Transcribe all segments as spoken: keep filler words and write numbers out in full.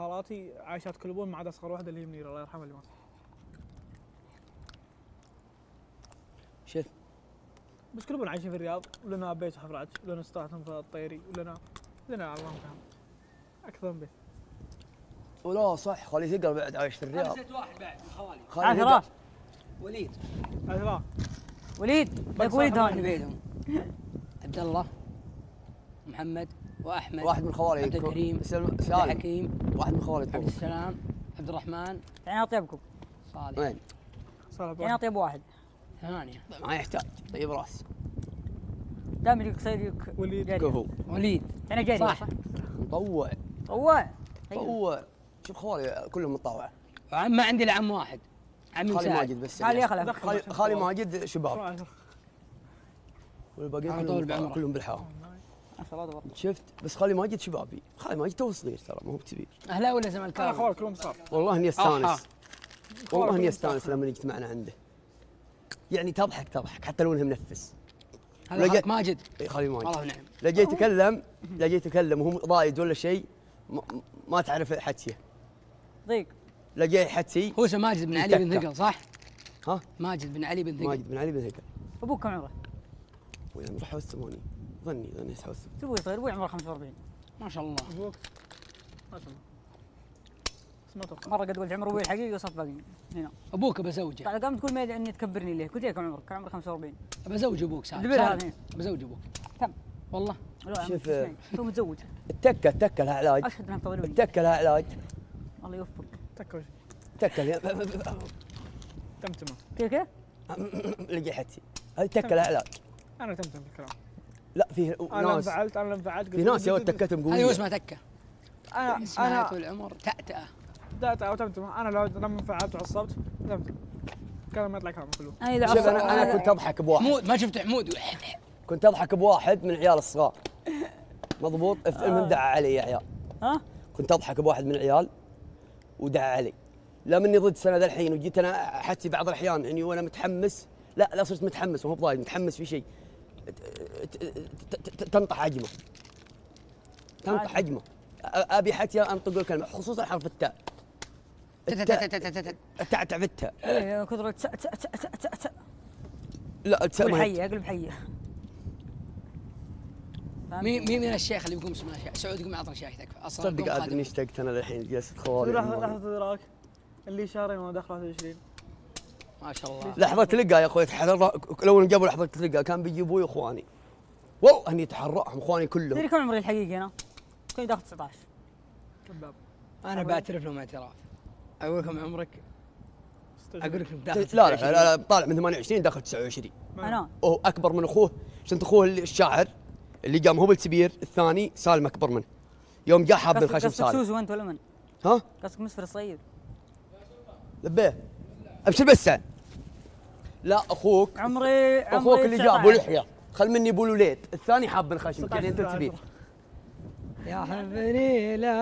خالاتي عايشات كل بون ما عدا اصغر واحده اللي هي منيره الله يرحمها اللي ماتت. شوف بس كل بون عايشين في الرياض، ولنا بيت وحفر عج، ولنا استاذهم في الطيري، ولنا لنا اللهم كان اكثر من بيت. ولا صح خالي ثقل بعد عايش في الرياض. نسيت واحد بعد من خوالي. عثران. وليد. عثران. وليد لك وليد هاني بيتهم. عبد الله محمد واحمد واحد من خوالي عبد الكريم عبد الحكيم واحد من خوالي عبد السلام عبد الرحمن يعني اطيبكم صالح وين؟ صالح يعني اطيب واحد ثانية ما يحتاج طيب راسي دام يجيك صيدك وليد كفو وليد يعني جاري صح مطوع مطوع مطوع شوف خوالي كلهم متطوعة ما عندي الا عم واحد عمي خالي ماجد بس خالي خالي خالي ماجد شباب والباقيين كلهم كلهم بالحرام شفت بس خالي ماجد شبابي خالي ماجد تو صغير ترى ما هو كبير اهلا ولا زملكاوي؟ اخوال كلهم صار والله اني استانس والله اني استانس لما جيت معنا عنده يعني تضحك تضحك حتى لو انه منفس هذا خالي ماجد اي خالي ماجد والله نعم لا جاي يتكلم لا جاي يتكلم وهو ضايد ولا شيء ما تعرف حكيه ضيق لا جاي يحكي هو اسمه ماجد بن علي بن ثقل صح؟ ها؟ ماجد بن علي بن ثقل ماجد بن علي بن ثقل ابوك كم عمره؟ ابوي عمره ثمانين ظني ظني تحوسب تبوي صغير ابوي عمره خمسة وأربعين ما شاء الله ابوك ما شاء الله بس ما اتوقع مره قد قلت عمر ابوي الحقيقي وصف باقي هنا ابوك بزوجه بعد قام تقول ما ادري اني تكبرني ليه قلت لك كم عمرك؟ كان عمره خمسة وأربعين بزوج ابوك سالم بزوج ابوك تم والله شوف تو متزوج التكه التكه لها علاج اشهد انك طويل التكه لها علاج الله يوفقك تكل تكل تمتمه كيف كيف؟ لقي حتي هذه تكل علاج انا تمتم الكلام لا في انا انفعلت انا انفعلت في ناس يا ولد تكتهم قويه ايوه اسمها تكه انا انا طول العمر تأتأة تأتأة وتمتمه انا لو لما انفعلت وعصبت تمتم كلام ما يطلع كلام كله انا انا كنت اضحك بواحد حمود ما شفت حمود كنت اضحك بواحد من العيال الصغار مضبوط المهم دعى علي يا عيال ها كنت اضحك بواحد من العيال ودعى علي لا مني ضد سنه ذا الحين وجيت انا حتى بعض الاحيان يعني وانا متحمس لا لا صرت متحمس ومو بضايق متحمس في شيء تنطح عجمه تنطح عجمه ابي حتى انطق الكلمه خصوصا حرف التاء تعتع في التاء ايه كثره تاء تاء تاء تاء تاء لا تسمع حيه اقلب حيه مين مين من الشيخ اللي بيقوم اسمه سعود قم عطنا شاي تكفى اصلا صدق عاد اني اشتقت انا الحين جلست خوالي لحظه ادراك اللي شهرين وانا داخل واحد وعشرين ما شاء الله لحظه تلقى يا اخوي لو قبل لحظه تلقى كان بيجي ابوي واخواني واو هني تحرقهم اخواني كلهم تدري كم عمري الحقيقي انا؟ كنت داخل تسعة عشر كذاب انا بعترف لهم اعتراف اقول لكم عمرك اقول لكم داخل لا لا لا طالع من ثمانية وعشرين داخل تسعة وعشرين انا وهو اكبر من اخوه عشان اخوه الشاعر اللي قام هو الكبير الثاني سالم اكبر منه يوم جاء حاب من خشم سالم قصدك سوسو انت ولا من؟ ها؟ قصدك مسفر الصيد لبيه ابشر بس لا اخوك عمري اخوك عمري اللي جاء ابو لحيه خل مني ابو الوليد الثاني حاب من خشم يعني انت الكبير يا حبني لا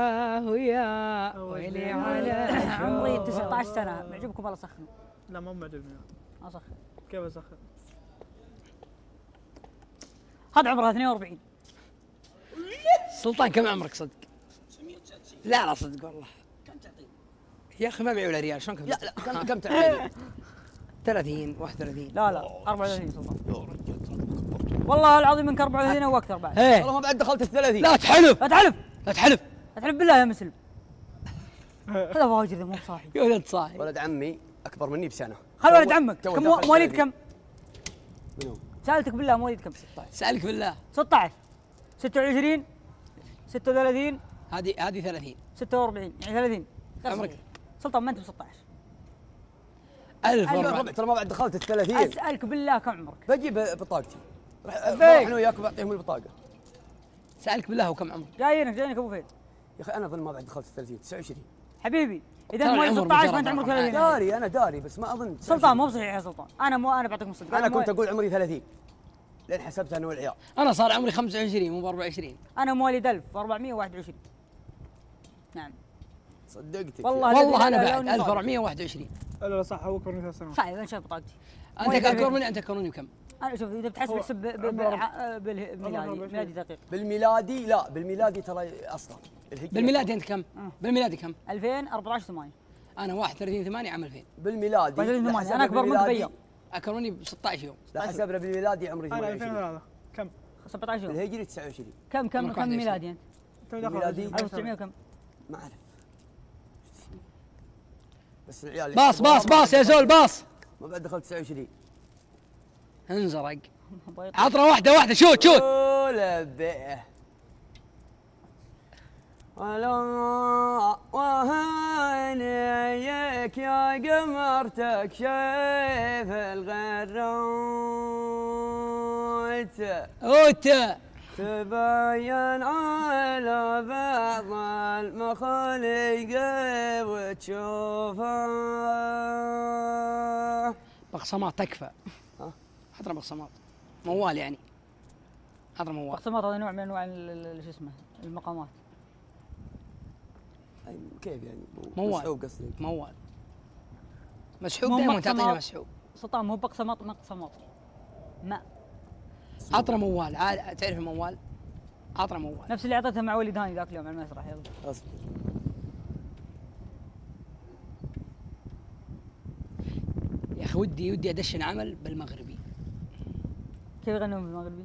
ويا ويلي على عمري تسعة عشر سنه معجبكم والله سخن لا مو معجبني اسخن كيف اسخن؟ هذا عمره اثنين وأربعين سلطان كم عمرك صدق؟ لا لا صدق والله كم تعطيني؟ يا اخي ما بيعوا له ريال شلون كم لا لا كم تعطيني؟ ثلاثين واحد وثلاثين لا لا أربعة وثلاثين سلطان والله العظيم انك أربعة وثلاثين او اكثر بعد والله ما بعد دخلت ال ثلاثين لا تحلف لا تحلف لا تحلف لا تحلف بالله يا مسلم هذا واجد مو صاحي يا ولد صاحي ولد عمي اكبر مني بسنه خل ولد عمك كم مواليد كم؟ من هو؟ سألتك بالله مواليد كم؟ ستة عشر سألك بالله ستة عشر ستة وعشرين ستة وثلاثين هذه هذه ثلاثين ستة وأربعين يعني ثلاثين عمرك سلطان ما انت ب ستة عشر ألف وربع ترى ما بعد دخلت ال ثلاثين اسألك بالله كم عمرك؟ بجيب بطاقتي انا وياك بعطيهم البطاقة سألك بالله وكم عمرك؟ جايينك جايينك ابو فهد يا اخي انا اظن ما بعد دخلت ال ثلاثين تسعة وعشرين حبيبي اذا مواليد ستة عشر ما انت عمرك ثلاثين داري انا داري بس ما اظن سلطان مو بصحيح يا سلطان انا مو انا بعطيك مصدق انا كنت اقول عمري ثلاثين لين حسبت انا والعيال انا صار عمري خمسة وعشرين مو ب أربعة وعشرين انا مواليد ألف وأربعمئة وواحد وعشرين نعم صدقتك والله, والله انا بعد ألف وأربعمئة وواحد وعشرين. لا صح هو اكبر من ثلاث سنوات. طيب انا شايف بطاقتي. انت اكبر مني انت اكبر مني بكم؟ انا شوف اذا بتحسب احسب بالميلادي دقيق. بالميلادي لا بالميلادي ترى اصلا بالميلادي انت كم؟ بالميلادي كم؟ ألفين وأربعة عشر ثمانية. انا واحد وثلاثين ثمانية عام ألفين. بالميلادي انا اكبر منك بيا. اكبر مني ب ستة عشر يوم. لا حسبنا بالميلادي عمري ثمانية وعشرين. انا ألفين وثلاثة كم؟ سبعة عشر يوم. الهجري تسعة وعشرين. كم كم كم ميلادي انت؟ ميلادي ألف وتسعمئة وكم؟ ما اعرف. بس العيال باص باص باص يا زول باص. ما بعد دخلت تسعة وعشرين. انزرق. عطنا واحده واحده شوت شوت. ولبئه. ولا وهنيك يا قمر تكشف الغرات. اوت. تبين على بعض المخالق وتشوفها. بقسمات تكفى. ها؟ حضر بقسمات. موال يعني. حضر موال. بقسمات هذا نوع من انواع شو اسمه المقامات. كيف يعني؟ موال. مسحوب قصدي. موال. مسحوب دائما تعطينا مسحوب. سلطان مو بقسمات مقسمات. ما. عطره موال عاد تعرف الموال؟ عطره موال نفس اللي اعطيتها مع ولي داني ذاك اليوم على المسرح. يلا اصبر يا اخي ودي ودي ادشن عمل بالمغربي. كيف يغنون بالمغربي؟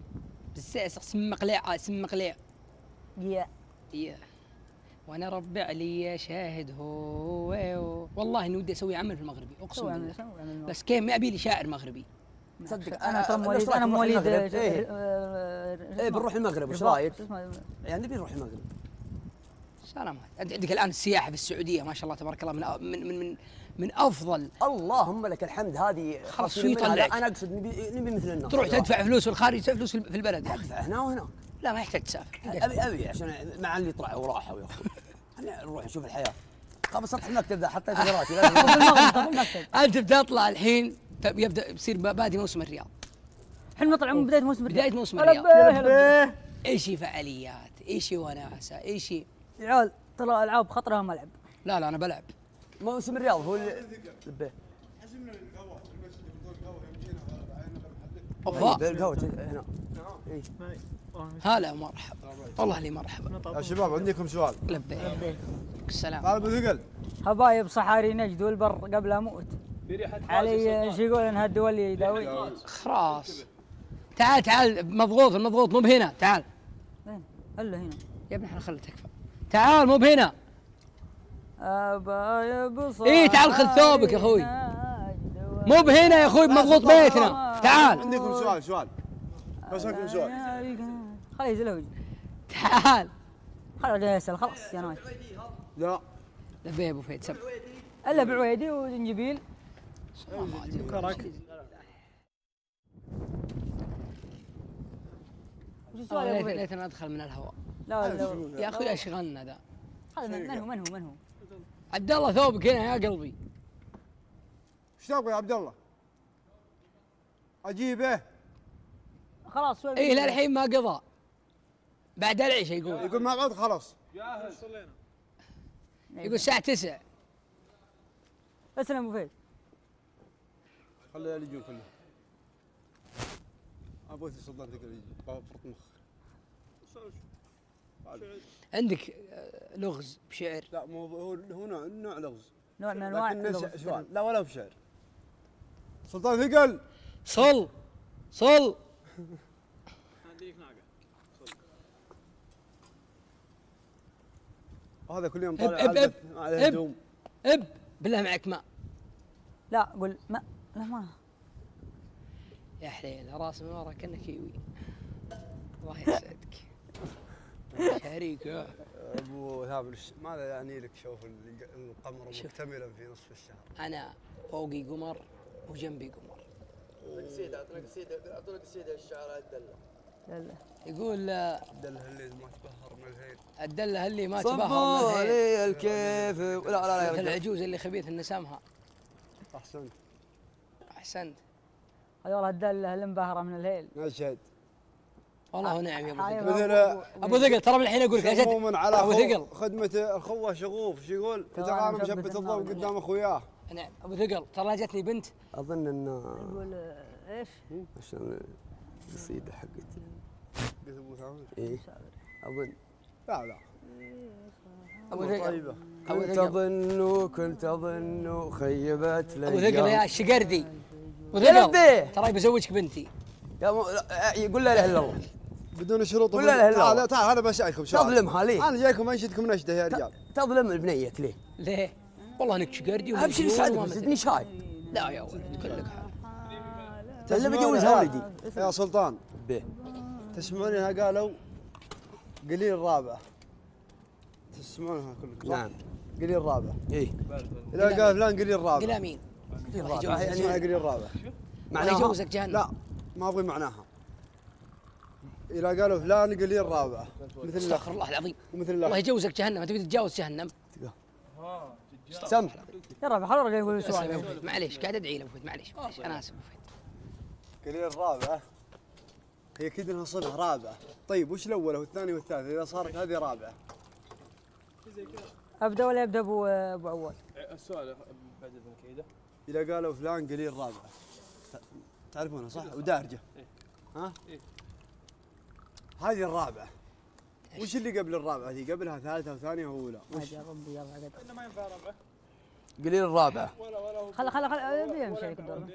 بالسيس سم قليع سم قليع يا يا وانا ربي علي شاهد هو. والله اني ودي اسوي عمل في المغربي اقسم بالله بس كيف ما ابي لي شاعر مغربي. صدق انا ترى مواليد انا مواليد ايه ايه بنروح المغرب ايش رايك؟ يعني نبي نروح المغرب. سلام انت عندك الان السياحه في السعوديه ما شاء الله تبارك الله من من من من افضل. اللهم لك الحمد هذه خلاص شو يطلعك. انا اقصد نبي نبي مثل الناس تروح تدفع فلوس والخارج تدفع فلوس في البلد. ادفع هنا وهناك. لا ما يحتاج تسافر. ابي ابي عشان مع اللي طلعوا وراحوا يا اخوي. خلينا نروح نشوف الحياه. قبل سطح المكتب ذا حطيت راسي. انت بدي اطلع الحين يبدا بصير بادي موسم الرياض. احنا نطلع من بدايه موسم الرياض. بدايه موسم الرياض. هلا ايشي فعاليات، ايشي وناسه، ايشي عيال ترى العاب خطرها ملعب. لا لا انا بلعب. موسم الرياض هو لبيه. حجمنا القهوه، القهوه القهوه هنا. هلا ومرحبا. والله لي مرحبا. يا شباب عندكم سؤال. لبيه. لبيه. السلام. طالب ثقل. حبايب صحاري نجد والبر قبل اموت. علي ايش يقول انها الدول يداوي خلاص. تعال تعال مضغوط المضغوط مو بهنا. تعال وين؟ الا هنا يا ابني احنا خلي تكفى. تعال مو بهنا. اي تعال خذ ثوبك يا اخوي. مو بهنا يا اخوي بمضغوط بيتنا. تعال عندكم سؤال سؤال بس عندكم سؤال. خليه يزلوج. تعال خليه يسال خلاص يا نايف. لا لبيه ابو فهد سب الا بعويدي وزنجبيل. ليتنا ادخل من الهواء. لا لا يا اخوي اشغلنا ذا. من هو من هو من هو؟ عبد الله ثوبك هنا يا قلبي. ايش تبغى يا عبد الله؟ اجيبه خلاص. اي للحين ما قضى بعد العشاء يقول يقول ما قضى خلاص جاهز صلينا. يقول الساعة تسعة. اسلم ابو فهد. خليه يلجون كله. ابوي سلطان تقول فرط مخ. عندك لغز بشعر؟ لا مو هو هو نوع لغز. نوع من انواع اللغز. لا ولا بشعر. سلطان ثقل. صل صل. اديك ناقه. هذا كل يوم طالع اب اب اب اب بالله معك ماء. لا قول ماء. لا ما يا حليل راسي من ورا كانه كيوي. الله يسعدك شريك يا ابو ثابت. ماذا يعني لك شوف القمر مكتملا في نصف الشهر؟ انا فوقي قمر وجنبي قمر. اعطنا قصيده اعطنا قصيده اعطنا قصيده الشعر الدله. دله يقول الدله اللي ما تبهر من الهيل. الدله اللي ما تبهر من الهيل. صبوا الكيف. لا لا لا العجوز اللي خبيث النسامها. احسنت احسنت. اي والله الدله المبهره من الهيل. اشهد والله نعم يا ابو ثقل. مثل ابو ثقل ترى من الحين اقول لك عموما على ابو ثقل خدمه الخوه شغوف شو يقول؟ يتغانم شبت الضوء قدام اخوياه. نعم ابو ثقل ترى جتني بنت اظن انه يقول ايش؟ عشان القصيده حقتي. قلت ابو ثامر؟ اي اظن لا لا ابو ثقل كنت اظن كنت اظن خيبت لي ابو ثقل يا الشقردي ابو ثقل ترى بزوجك بنتي يقول لا اله الا الله بدون شروط ولا اله الا الله. تعال تعال انا بشايكم شباب تظلمها ليه؟ انا جايكم انشدكم نشده يا رجال. تظلم البنية ليه؟ ليه؟ والله انك شقردي ابشر يسعدك بس ادني شايب. لا يا ولد كلك حال اللي بجوزها ولدي يا سلطان به تسمعونها قالوا قليل الرابعه تسمعونها كلكم نعم قليل الرابعه اي اذا قال فلان قليل الرابعه قليل مين؟ قليل الرابعه يعني قليل الرابعه معناها يجوزك جهنم لا ما ابغي معناها اذا قالوا فلان قليل الرابعه مثل استغفر الله العظيم ومثل الله يجوزك جهنم تبي تتجاوز جهنم ها سم يا ربع حرام قاعد يقول سؤال معليش قاعد ادعي له معليش معليش انا اسف قليل الرابعه هي اكيد انها صلة رابعه طيب وش الاولى والثانيه والثالثه اذا صارت هذه رابعه ابدا ولا ابدا ابو ابو عواد السؤال بعد اذنك عيده اذا قالوا فلان قليل رابعه تعرفونها صح ودارجه ها هذه الرابعه وش اللي قبل الرابعه ذي قبلها ثالثه وثانيه واولى وش يا ربي يلا قد الا ما ينفع رابعه قليل الرابعه ولا ولا خل خل خل يمشي عليك الدور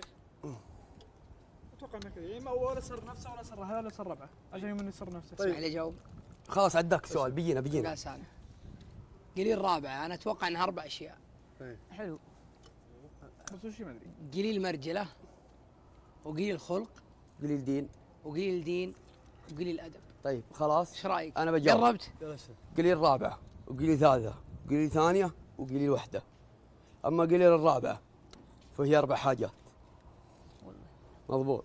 اتوقع انه كذا يعني ولا صار نفسه ولا صار هذا ولا صار ربعه عشان يمني صار نفسه طيب اسمح لي جاوب خلاص عداك سؤال بينا بينا قليل رابعه انا اتوقع انها اربع اشياء حلو بس وش ما ادري قليل مرجله وقليل خلق قليل دين وقليل دين وقليل ادب طيب خلاص ايش رايك؟ انا بجاوب جربت؟ قليل رابعه وقليل ثالثه وقليل ثانيه وقليل وحده اما قليل الرابعه فهي اربع حاجات مضبوط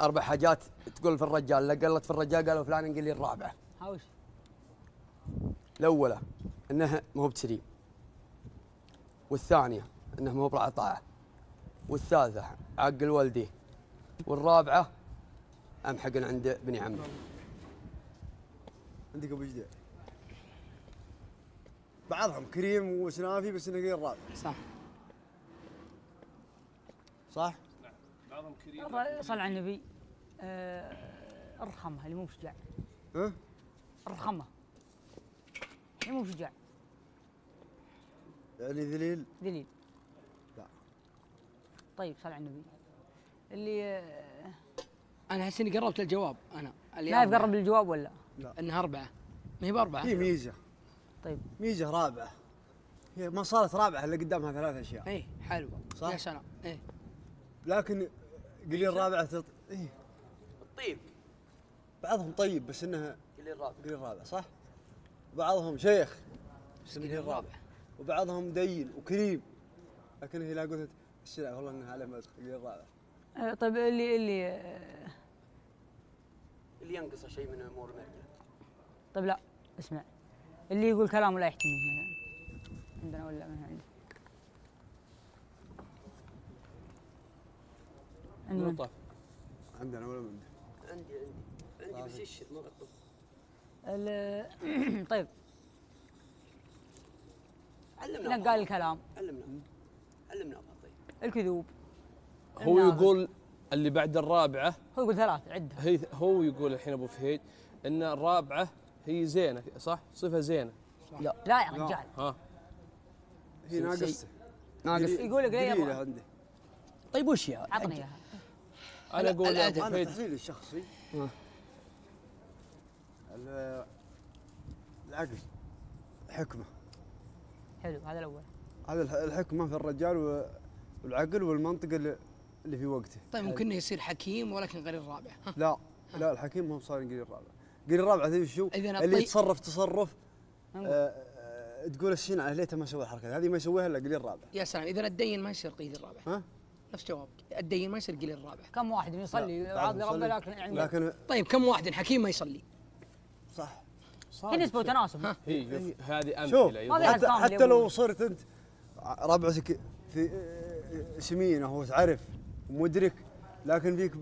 اربع حاجات تقول في الرجال لا قلت في الرجال قالوا فلان قليل الرابعه هاوش الاولى انه ما هو بسليم والثانيه انه ما هو بالعطاعه والثالثه عقل والديه والرابعه امحق عند ابن عمي عندك ابو جديع بعضهم كريم وسنافي بس انه قليل الرابعه صح صح صل على النبي ارخمها اللي مو بشجاع ها؟ ارخمها اللي مو بشجاع يعني ذليل؟ ذليل لا طيب صل على النبي اللي انا احس اني قربت الجواب انا لا تقرب الجواب ولا؟ لا انها اربعه ما هي باربعه هي ميزه طيب ميزه رابعه هي ما صارت رابعه الا قدامها ثلاث اشياء اي حلوه صح؟ يا سلام اي لكن قليل رابعة تط... إيه؟ الطيب بعضهم طيب بس انها قليل رابعة قليل رابعة صح؟ بعضهم شيخ بس قليل رابعة وبعضهم دين وكريم لكن هي لا قلت الشلع والله انها على مزح قليل رابعة آه طيب اللي اللي آه اللي ينقصه شيء من امور المرجع طيب لا اسمع اللي يقول كلام ولا يحتمل مثلا عندنا ولا ما عندنا عندنا عندنا ولا عندي عندي عندي بس الشيء ما غطوا طيب علمنا نقال الكلام علمنا علمنا طيب الكذوب هو يقول اللي بعد الرابعه هو يقول ثلاث عدها هي هو يقول الحين ابو فهيد ان الرابعه هي زينه صح صفه زينه صح. لا لا يا رجال ها هي ناقصه ناقصه يقول لك ليه عندي طيب وش يا عطني اياها انا اقول يا ابو فهيد تحليلي الشخصي العقل حكمه حلو هذا الاول هذا الحكمه في الرجال والعقل والمنطق اللي في وقته طيب ممكن يصير حكيم ولكن قليل الرابعه لا لا الحكيم ما هو صار قليل الرابعه قليل الرابعه تدري شو اللي يتصرف تصرف تقول الشنعه ليته ما سوى الحركه هذه ما يسويها الا قليل الرابعه يا سلام اذا الدين ما يصير قليل الرابعه ها نفس جوابك الدين ما يصير قليل الرابعه كم واحد يصلي يعاضي ربه لكن عنده لكن طيب كم واحد حكيم ما يصلي صح صح نسبه وتناسب هي هذه امثله حتى, حتى لو صرت انت ربعتك في سمينه وتعرف ومدرك لكن فيك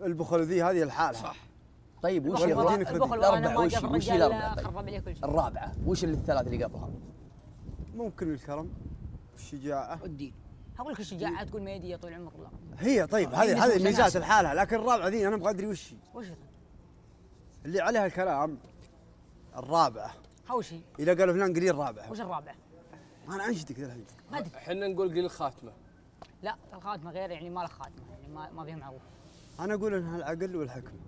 البخل ذي هذه الحاله صح طيب وش الرابعه؟ وش وش الرابعه؟ الرابعه وش الثلاث اللي قبلها؟ ممكن الكرم والشجاعه والدين. هقول لك الشجاعه تكون مياديه طول عمر الله هي. طيب هذه هذه ميزات لحالها، لكن الرابعه ذي انا ابغى ادري وش وش اللي عليها الكلام. الرابعه هوشي اذا قالوا فلان قليل رابعه. وش الرابعه؟ انا انشدك الحين. احنا نقول قليل خاتمه. لا الخاتمه غير، يعني ما له خاتمه، يعني ما ما فيها معروف. انا اقول انها العقل والحكمه.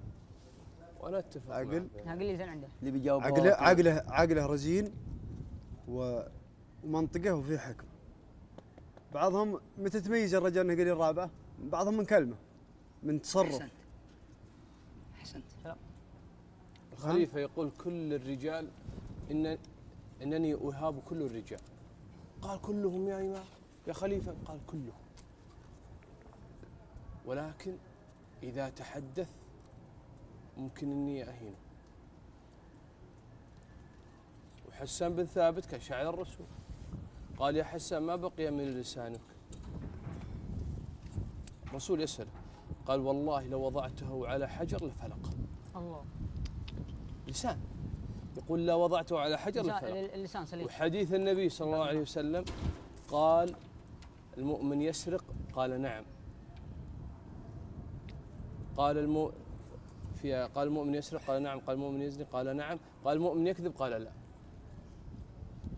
وانا اتفق. عقل عقل اللي عنده اللي بيجاوب عقله عقله عقله رزين و... ومنطقه وفي حكمه. بعضهم متى تميز الرجال انه قليل رابعه؟ بعضهم من كلمه، من تصرف. احسنت احسنت. الخليفه يقول كل الرجال ان انني اهاب كل الرجال. قال كلهم يا إمام يا خليفة؟ قال كلهم، ولكن إذا تحدث ممكن أني أهينه. وحسان بن ثابت كان شاعر الرسول قال يا حسان ما بقي من لسانك. الرسول يسأل قال والله لو وضعته على حجر لفلق. الله لسان يقول لا وضعته على حجر اللسان سليم. وحديث النبي صلى الله عليه وسلم قال المؤمن يسرق قال نعم. قال المؤمن في قال المؤمن يسرق قال نعم. قال المؤمن يزني قال نعم. قال المؤمن يكذب قال لا.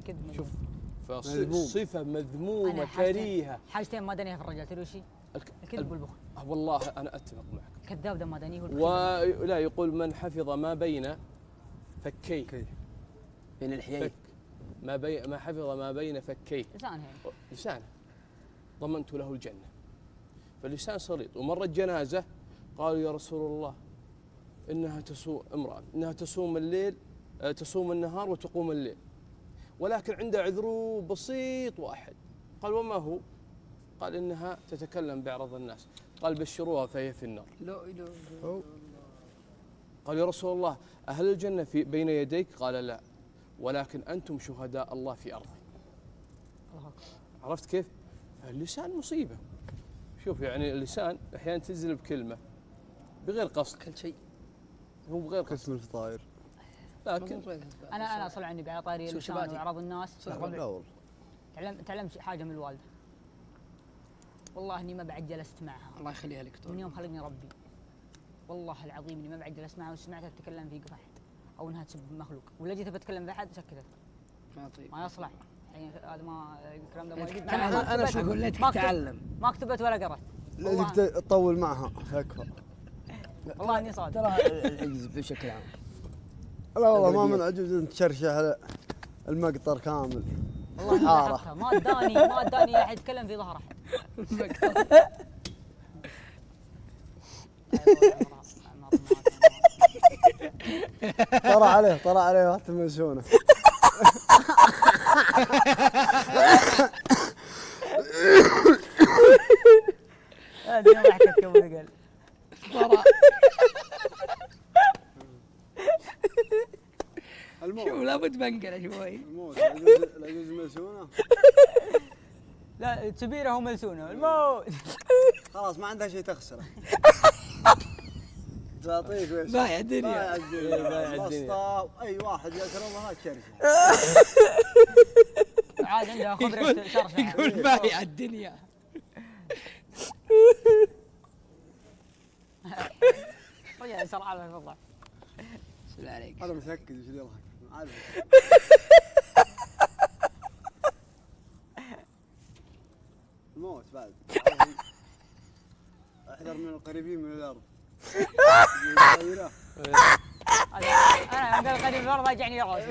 كذب. شوف فصفه مذمومه كريهه. حاجتين مدنيه في الرجال تدري شيء؟ الكذب والبخل. والله انا اتفق معك. كذاب ده مدني والبخل. ولا يقول من حفظ ما بين فكي بين الحيين فك ما بين ما حفظ ما بين فكي لسانه لسانه ضمنت له الجنه. فاللسان صليط. ومرت جنازه قالوا يا رسول الله انها تسوم امراه انها تصوم الليل تصوم النهار وتقوم الليل، ولكن عندها عذر بسيط واحد. قال وما هو؟ قال انها تتكلم بعرض الناس. قال بشروها فهي في النار. لا اله الا الله. قال يا رسول الله أهل الجنة في بين يديك؟ قال لا، ولكن أنتم شهداء الله في أرضي. عرفت كيف؟ اللسان مصيبة. شوف يعني اللسان أحيانا تنزل بكلمة بغير قصد. كل شيء مو بغير قصد. قسم الفطاير. لكن أنا أنا صل عني على طاري اللسان وأعراض الناس. لا والله. تعلمت تعلمت حاجة من الوالدة. والله إني ما بعد جلست معها. الله يخليها لك. من يوم خلقني ربي. والله العظيم اني ما بعد جلست معها وسمعتها تتكلم في قف احد او انها تسب مخلوق، ولا جيت بتكلم في احد سكتت. ما طيب ما يصلح يعني هذا ما الكلام ده ما يجي. انا انا شو اقول لك تتعلم؟ ما كتبت ولا قرأت. لازم تطول معها اكثر. والله اني صادق. ترى العجز بشكل عام. لا والله ما من عجز ان تشرشه على المقطر كامل. والله حاره. ما اداني ما اداني احد يتكلم في ظهر احد. المقطر. طلع عليه طلع عليه واحد المشونه. هذه ما حكت قبل قال. شوف لابد بنقله شوي. الموت العجوز ملسونه. لا كبيره هو ملسونه الموت. خلاص ما عندها شيء تخسره. تعطيك وش؟ بايع الدنيا. بايع الدنيا. بايع الدنيا. اي واحد يكرمها تشرشه. عاد عندها خبره تشرشه. يقول بايع الدنيا. رجع يسرع له تفضل. شو عليك؟ هذا متاكد وش اللي يضحك؟ عاد. الموت بعد. احذر من القريبين من الارض. أنا أقول قريب الأرض يجعني يغوص.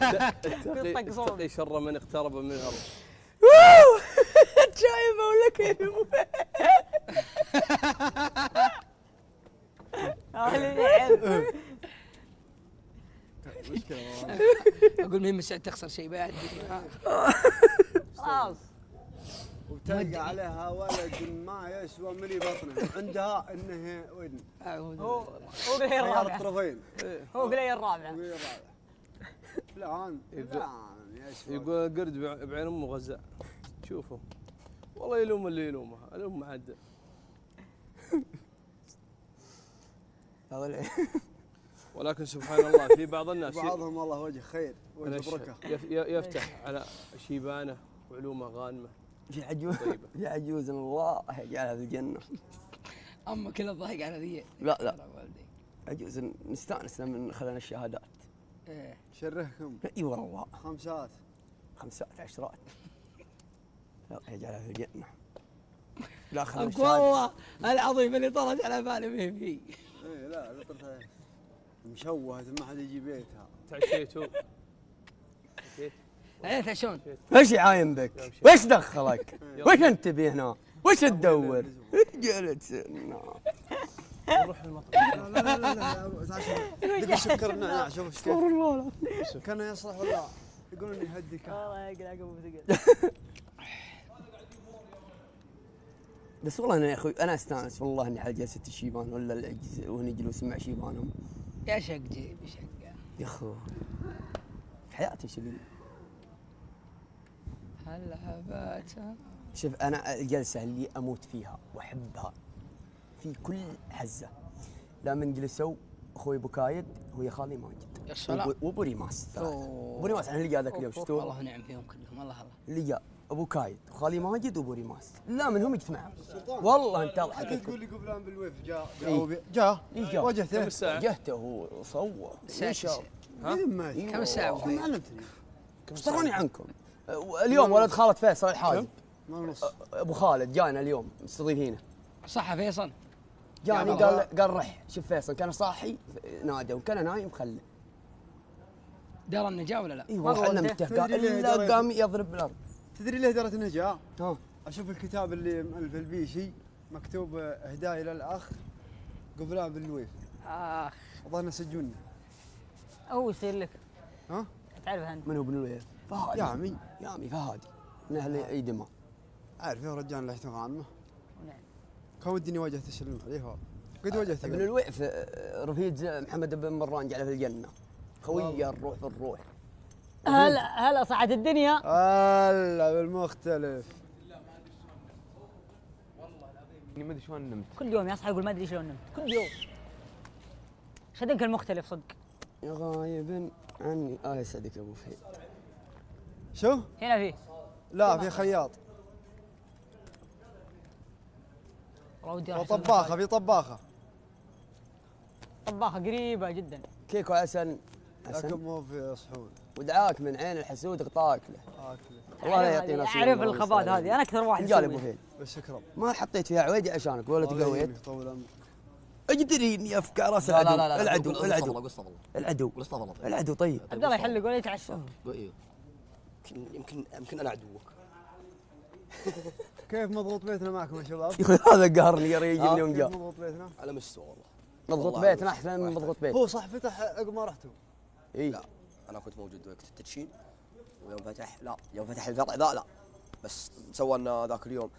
اتقي شر من اقترب من الأرض. شايف أقول لك يا أبوي. أقول مين مساعد تخسر شيء بعد. خلاص. وتلقى عليها ولد ما يسوى ملي بطنه، عندها انه ودن. هو هو قليل الرابع. الطرفين. هو قليل الرابع. قليل الرابع. فلان فلان يسوى. يقول قرد بعين امه غزاء. شوفوا. والله يلوم اللي يلومها، الام عاد. هذا ولكن سبحان الله في بعض الناس بعضهم والله وجه خير وجه بركه يفتح على شيبانه وعلومه غانمه. في عجوز في عجوز الله يجعلها في الجنه. امك كلها تضحك على ذي. لا لا عجوز نستانس لما خلنا الشهادات. ايه شرهكم. اي والله خمسات خمسات عشرات. لا يجعلها في الجنه. لا خلنا الشهادات. والله العظيم اللي طرت على بالي ما في. اي لا لا طرت عليها. مشوهة ما حد يجي بيتها. تعشيتوا؟ ايه تعشون؟ ايش عاين بك؟ وش دخلك؟ وش انت بي هنا؟ وش تدور؟ جلس نروح المطعم. لا لا لا لا تعشون دق السكر شوف ايش كان. استغفر الله كان يصلح ولا يقولون يهديك. الله يقلع قبل ثقل. بس والله انا يا اخوي انا استانس والله اني على جلسة الشيبان ولا العجز وهني جلوس مع شيبانهم. يا شق جيب شقه يا اخو في حياتي شذي هلا هباتها. شوف انا الجلسه اللي اموت فيها واحبها في كل حزه لما جلسوا اخوي ابو كايد ويا خالي ماجد يا سلام وابو ريماس. ابو ريماس انا اللي جاء ذاك اليوم شفتوه والله نعم فيهم كلهم. الله الله اللي جاء ابو كايد وخالي ماجد وابو ريماس لا منهم اجتمعوا والله انت اضحك. تقول لي قبلان بالويف جاء جاء جاء واجهته واجهته وصور وشاف كم ساعه ما علمتني تروني عنكم. اليوم ولد خالد فيصل الحاجب ابو خالد جانا اليوم مستضيفينه صح فيصل جاني قال قال رح شوف فيصل كان صاحي نادى وكان نايم خله درى انه جاء ولا لا؟ اي والله الا قام يضرب بالارض. تدري ليه درت انه جاء؟ ها اشوف الكتاب اللي مؤلف البيشي مكتوب هدايا للاخ قبلان باللويف. اخ اظن سجونه او يصير لك ها؟ تعرف انت من هو باللويف؟ فهادي يا عمي يا عمي فهادي من اهل اي دماء عارف يا رجال الله يحتفظ عنه. نعم كان ودي اني واجهت السلم عليه قد واجهته. ابن الويف رفيق محمد بن مران جعله في الجنه خويه الروح بالروح. هلا هلا صعد الدنيا هلا بالمختلف. والله العظيم اني ما ادري شلون نمت. كل يوم يصحى يقول ما ادري شلون نمت كل يوم. شدنك المختلف صدق يا غايب عني. الله يسعدك يا ابو فهيد. شو؟ هنا في لا في خياط وطباخه. في طباخه طباخه قريبه جدا. كيكو عسل لكن مو في صحون ودعاك من عين الحسود اقطعك له. الله لا يعطينا صحون. اعرف الخبات هذه انا اكثر واحد جالي ابو فهد. شكرا ما حطيت فيها عويدي عشانك ولا تقويت. اجدري اني افقع راس العدو. لا لا لا العدو العدو العدو العدو. طيب عبد الله يحلق ولا يتعشى. يمكن يمكن يمكن انا عدوك. كيف مضغوط بيتنا معكم يا شباب؟ هذا قهرني يا ريجل اليوم جاء. كيف مضغوط بيتنا؟ على مستوى والله. مضغوط بيتنا احسن من مضغوط بيت. هو صح فتح عقب ما رحتوا. اي لا انا كنت موجود وقت التدشين ويوم فتح لا يوم فتح الفرع ذا لا بس سوى لنا ذاك اليوم.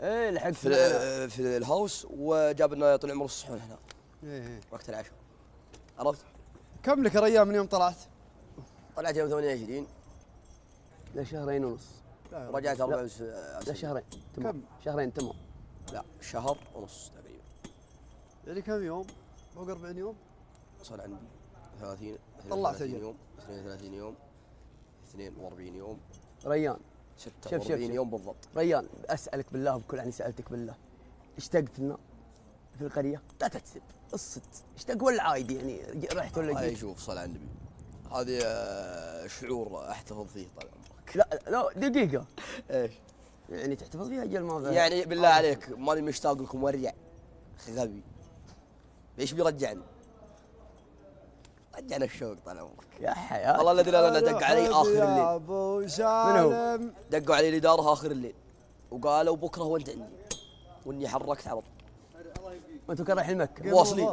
اي لحقت في, في, في الهاوس وجاب لنا طول عمر الصحون هنا. اي وقت العشاء عرفت؟ كم لك ريان من يوم طلعت؟ طلعت يوم ثمانية وعشرين لا شهرين ونص. رجعت اربع لا شهرين تمام. كم؟ شهرين تمام. لا شهر ونص تقريبا. يعني كم يوم؟ فوق أربعين يوم؟ صار عندي ثلاثين طلعت يوم اثنين وثلاثين يوم اثنين وأربعين يوم. ريان ستة وأربعين يوم بالضبط. ريان اسالك بالله بكل عني سالتك بالله اشتقت لنا في القريه؟ لا تكذب الصدق اشتق ولا عادي يعني رحت ولا جيت؟ هاي شوف صلى على النبي هذه شعور احتفظ فيه طال عمرك. لا لا دقيقة ايش؟ يعني تحتفظ فيها اجل ما يعني بالله آه. عليك ماني مشتاق لكم ورجع اخي غبي ليش بيرجعني؟ رجعنا الشوق طال عمرك يا حياتي. والله الذي لا دق علي اخر الليل. من هو؟ دقوا علي الادارة اخر الليل وقالوا بكره وانت عندي واني حركت على طول. الله يبقيك وانتم كان رايحين مكة مواصلين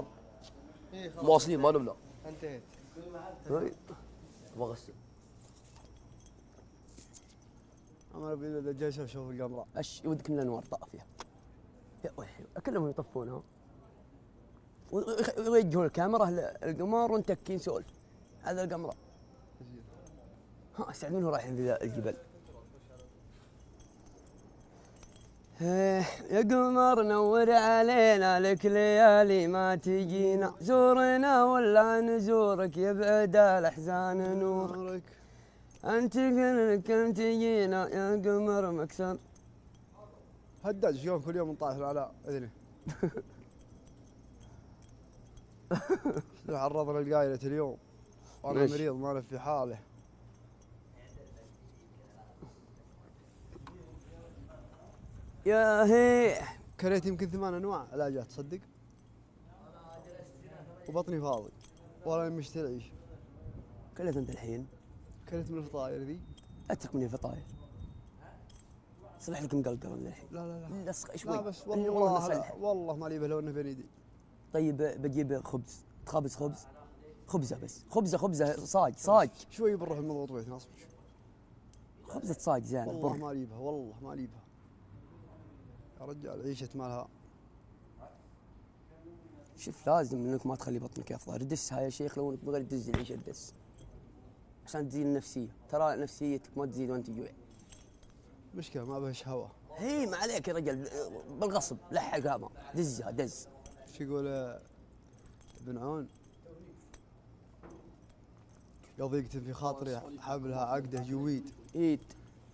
مواصلين ما نمنا انتهيت. طيب ابغى اغسل. انا ابي الدجاج اشوف القمره. ايش ودك من الانوار طافيه؟ يا ويحي كلهم يطفونها ويوجهوا الكاميرا للقمر وانت كي نسولف. هذا القمره ها استعد منهم رايحين الجبل. يا قمر نور علينا لك ليالي ما تجينا، زورنا ولا نزورك يبعد الاحزان نورك. انت كلك انت جينا يا قمر مكسر. هداج شلون كل يوم نطايح العلاء اذني. تعرضنا لقايلة اليوم وانا مريض ما انا في حاله. يا هي كريت يمكن ثمان انواع علاجات تصدق؟ وبطني فاضي ولا مشت العيش. كليت انت الحين؟ كليت من الفطاير ذي؟ اترك من الفطاير. صلح لك مقلقل من الحين. لا لا لا لصق شوي. لا بس والله والله, والله ما لي به لو انه بين يدي. طيب بجيب خبز، تخبز خبز؟ خبزه بس، خبزه خبزه صاج صاج. شوي بنروح المضغوط بيتنا اصبر شوي. خبزه صاج زين. والله ما لي بها والله ما لي بها. يا رجال عيشة مالها. شوف لازم انك ما تخلي بطنك يفضى، ردسها يا شيخ لو انك بغير تدز العيش ردس. عشان تزيد النفسية، ترى نفسيتك ما تزيد وانت جوع. مشكلة ما بها شهوة. هي ما عليك يا رجل بالغصب لحقها ما دزها دز. شو يقول ابن عون؟ يا ضيقة في خاطري حبلها عقده جويد. ايد.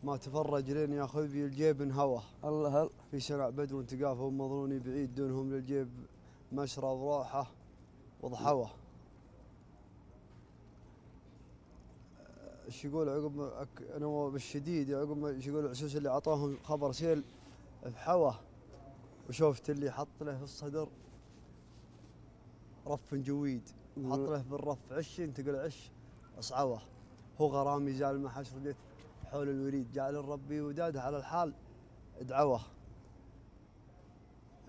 ما تفرج لين ياخذ بي الجيب انهوى. الله هل في شنع بدو انتقافهم مظنوني بعيد دونهم للجيب مشرب روحه وضحوه. ايش يقول عقب نوى بالشديد عقب ايش يقول العسوس اللي اعطاهم خبر سيل بحوه وشوفت اللي حط له في الصدر رف جويد حط له بالرف عش ينتقل عش اصعوه هو غرامي زال ما حشر ديت حول الوريد جعل ربي وداده على الحال ادعوه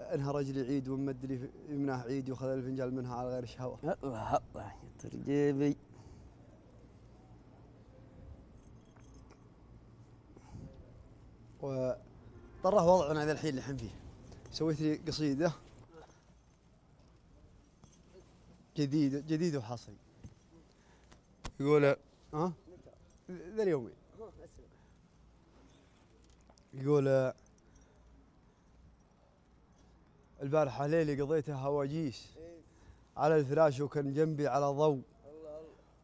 انها رجلي عيد ومد لي يمناه عيد وخذ الفنجال منها على غير شهوه. الله الله يا ترجيبي. وطره وضعنا هذا الحين اللي احنا فيه. سويت لي قصيده جديده جديد وحصري. يقول ها ذا اليومين يقول البارحة ليلي قضيتها هواجيس على الفراش وكان جنبي على ضوء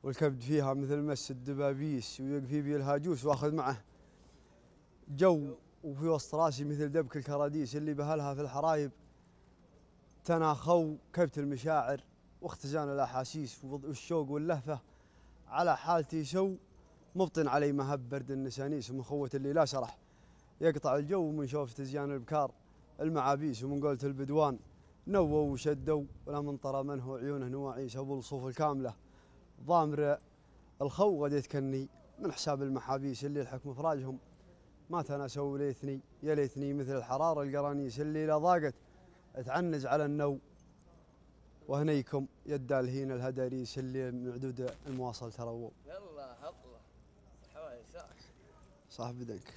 والكبد فيها مثل مس الدبابيس ويقفي بي الهاجوس واخذ معه جو وفي وسط راسي مثل دبك الكراديس اللي بهلها في الحرايب تناخوا كبت المشاعر واختزان الاحاسيس والشوق واللهفة على حالتي سو مبطن علي مهب برد النسانيس ومخوة اللي لا شرح يقطع الجو من شوف تزيان البكار المعابيس ومن قولة البدوان نووا وشدوا ولا من طرى منه عيونه نواعيس ابو الصوف الكامله ضامر الخو غد يتكني من حساب المحابيس اللي الحكم فراجهم ما تناسوا ليثني يا ليثني مثل الحراره القرانيس اللي لا ضاقت تعنز على النو وهنيكم يا الدالهين الهداريس اللي معدود المواصل ترووا. يلا الله حواسك صح بدك.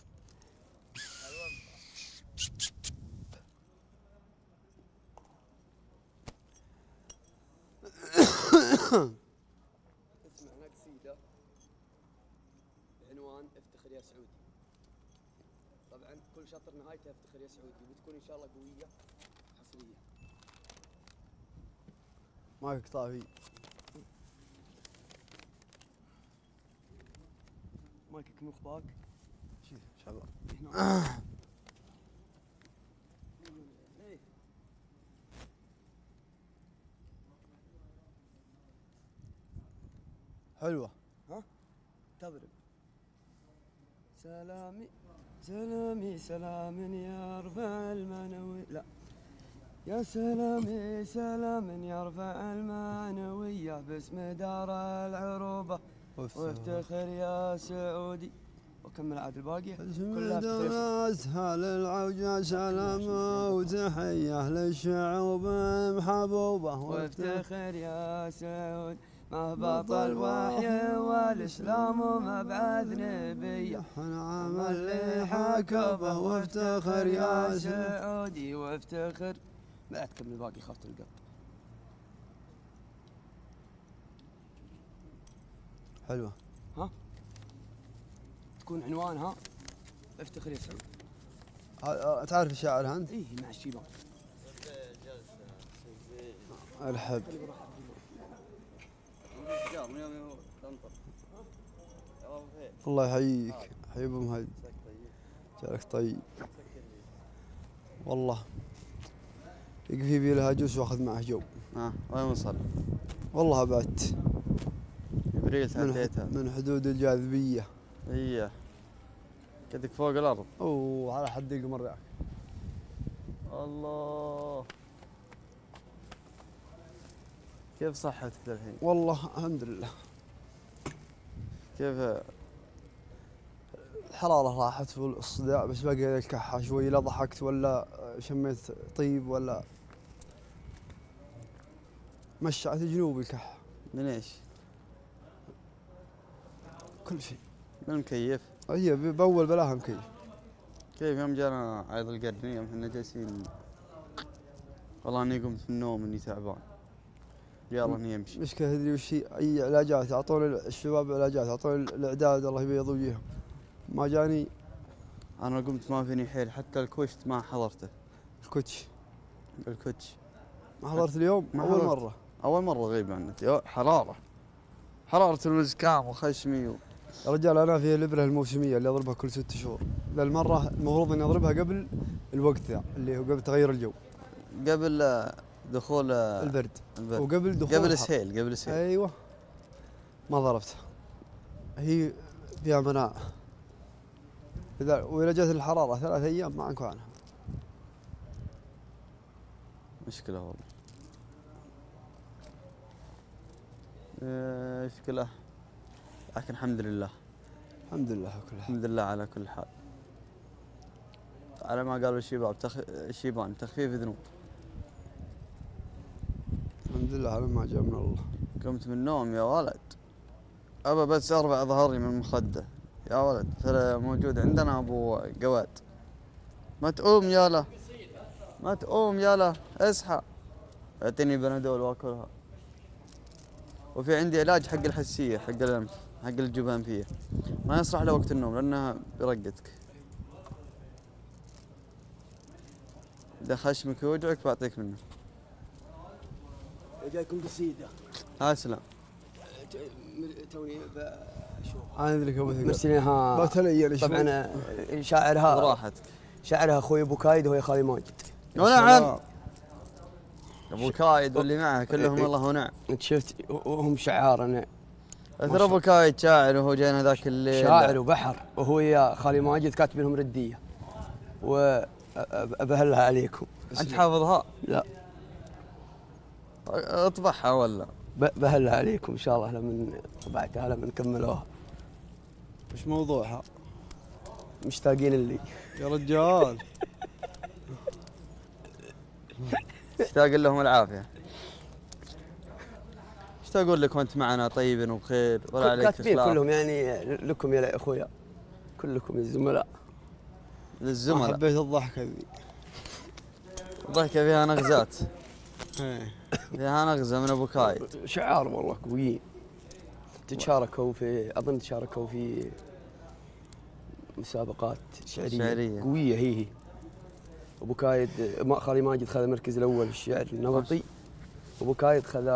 اسمعنا قصيدة بعنوان افتخر يا سعودي. طبعا كل شطر نهايته افتخر يا سعودي بتكون ان شاء الله قوية حصرية. مايك طافي. مايكك مو خباك؟ شوف ان شاء الله. حلوة ها؟ تضرب سلامي سلامي سلام يرفع المعنوي لا يا سلامي سلام يرفع المعنوية باسم دار العروبة وافتخر يا سعودي وكمل عاد الباقي كلها افتخر للعوجة سلام وتحية للشعوب محبوبة وافتخر يا سعودي مهبط الوحي والاسلام ومبعث نبيه نعم اللي حكبه وافتخر يا سعودي وافتخر لا تكمل باقي خط القط. حلوه ها؟ تكون عنوانها افتخر يا سعودي. تعرف الشاعر انت؟ اي مع الشيبان. الحب. الله يحييك، يحيي ابو مهدي. جالك طيب. والله يقفي بي لها جوس واخذ معه جو. ها وين وصل؟ والله بعدت. جبريل تعديتها. من حدود الجاذبية. ايه. كدك فوق الارض. اوه على حد القمر ياك. الله. كيف صحتك للحين؟ والله الحمد لله. كيف الحرارة راحت في الصداع بس باقي الكحة شوي، لا ضحكت ولا شميت طيب ولا مشعت جنوب الكحة. من ايش؟ كل شيء. من مكيف؟ اي باول بلاها مكيف. كيف يوم جانا عيد القرن يوم احنا جالسين والله اني قمت من النوم اني تعبان. يلا نمشي. مشكلة تدري وش هي؟ اي علاجات اعطوني الشباب، علاجات اعطوني الاعداد الله يبيض وجيههم. ما جاني انا قمت ما فيني حيل، حتى الكوشت ما حضرته. الكوتش الكوتش ما حضرت اليوم؟ ما اول حضرت. مره اول مره غيب عنك. حراره حراره الوزكام وخشمي و... يا رجال انا في الابره الموسميه اللي اضربها كل ست شهور، للمره المفروض اني اضربها قبل الوقت ذا اللي هو قبل تغير الجو، قبل دخول البرد, البرد. وقبل دخول قبل السيل قبل السيل ايوه ما ضربتها، هي فيها مناعه. إذا وإذا جت الحرارة ثلاث أيام ما عنكوا عنها. مشكلة والله. مشكلة. لكن الحمد لله. الحمد لله على كل حال. الحمد لله على كل حال. على ما قالوا الشيبان تخ... الشيبان تخفيف ذنوب. الحمد لله على ما جاء من الله. قمت من النوم يا ولد. أبى بس أربع ظهري من المخدة. يا ولد ترى موجود عندنا ابو جواد. ما تقوم يالا، ما تقوم يالا، اصحى. اعطيني بنادول واكلها. وفي عندي علاج حق الحسيه، حق الانف، حق الجبانفيه. ما يصلح له وقت النوم لانها برقتك. اذا خشمك يوجعك بعطيك منه. جايكم قصيده. ها سلام. توني انا ادري كم مرسلينها طبعا شاعرها راحتك. شاعرها اخوي ابو كايد وهي خالي ماجد. ونعم ابو كايد واللي معه كلهم الله ونعم. انت شفت وهم شعار انا اثر ابو كايد شاعر وهو جاينا ذاك الليل شاعر وبحر، وهو يا خالي ماجد كاتبينهم رديه. وابهلها عليكم. انت حافظها؟ لا اطبعها ولا بهلا عليكم ان شاء الله لما طبعتها لما نكملوها. وش موضوعها؟ مشتاقين لي يا رجال. مشتاق لهم العافيه. ايش تقول لك وانت معنا طيبا وبخير ولا عليك اخلاق؟ كاتبين كلهم يعني لكم يا اخويا، كلكم الزملاء. للزملاء. ما حبيت الضحكه ذي. الضحكه فيها نغزات. فيها نغزه من ابو كايد. شعار والله قويين. تشاركوا في اظن تشاركوا في مسابقات شعريه, شعرية. قويه هي هي. ابو كايد خالي ماجد خذ المركز الاول في الشعر النبطي، وابو كايد خذ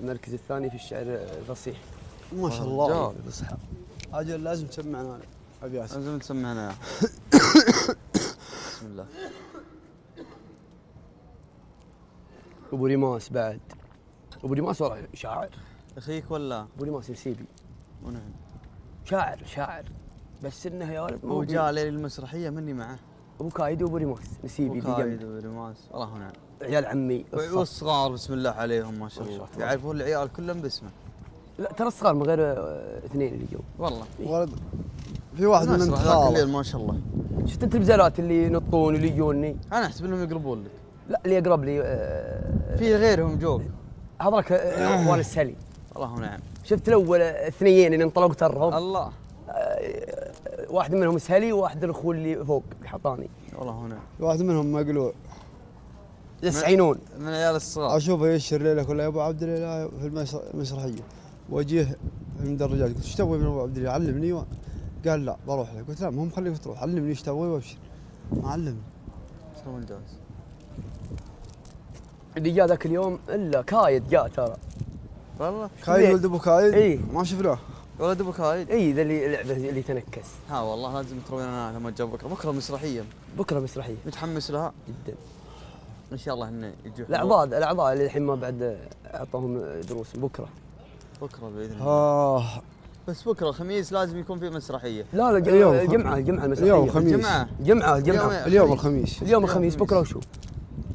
المركز الثاني في الشعر الفصيح. ما شاء الله. الفصحى. اجل لازم تسمعنا ابيات. لازم تسمعنا. بسم الله. ابو ريماس بعد. ابو ريماس والله شاعر. اخيك ولا؟ ابو ريماس السيبي. ونعم. شاعر شاعر بس انه يا ولد موجود. وجاء لي المسرحيه مني معه. ابو كايد وابو ريماس نسيبي. ابو كايد وابو ريماس الله ونعم. عيال عمي. والصغار بسم الله عليهم ما شاء الله. يعرفون العيال كلهم باسمه. لا ترى الصغار من غير اثنين اللي جو. والله. ولد في واحد من الليل ما شاء الله. شفت انت البزالات اللي ينطون واللي يجوني؟ انا احسب انهم يقربون لك. لا اللي يقرب لي آه في غيرهم جو هذاك وال السلي الله نعم. شفت الاول اثنين اللي انطلقوا ترهم الله آه واحد منهم سهلي وواحد الاخو اللي فوق الحطاني والله نعم. واحد منهم مقلوع يسعينون من عيال الصغار. اشوفه يشر ليله كلها يا ابو عبد الاله في المسرحيه واجيه المدرجات قلت ايش تبغي من ابو عبد الاله علمني و... قال لا بروح لك. قلت لا مو مخليك تروح علمني ايش تبغي وابشر. ما علمني اصلا ويندوز. اللي جاء ذاك اليوم الا كايد جاء ترى. والله كايد ولد ابو كايد؟ اي ما شفناه. ولد ابو كايد؟ اي ذا اللي لعبه اللي تنكس. ها والله لازم تروين انا لما جاء بكره، بكره مسرحيه. بكره مسرحيه. متحمس لها؟ جدا. ان شاء الله انه يجوا. الاعضاء الاعضاء اللي الحين ما بعد اعطوهم دروس بكره. بكره باذن الله. آه. بس بكره الخميس لازم يكون في مسرحيه. لا لا اليوم جمعه جمعه مسرحيه. اليوم الخميس. جمعه جمعه جمعه. اليوم الخميس. اليوم الخميس بكره وشو؟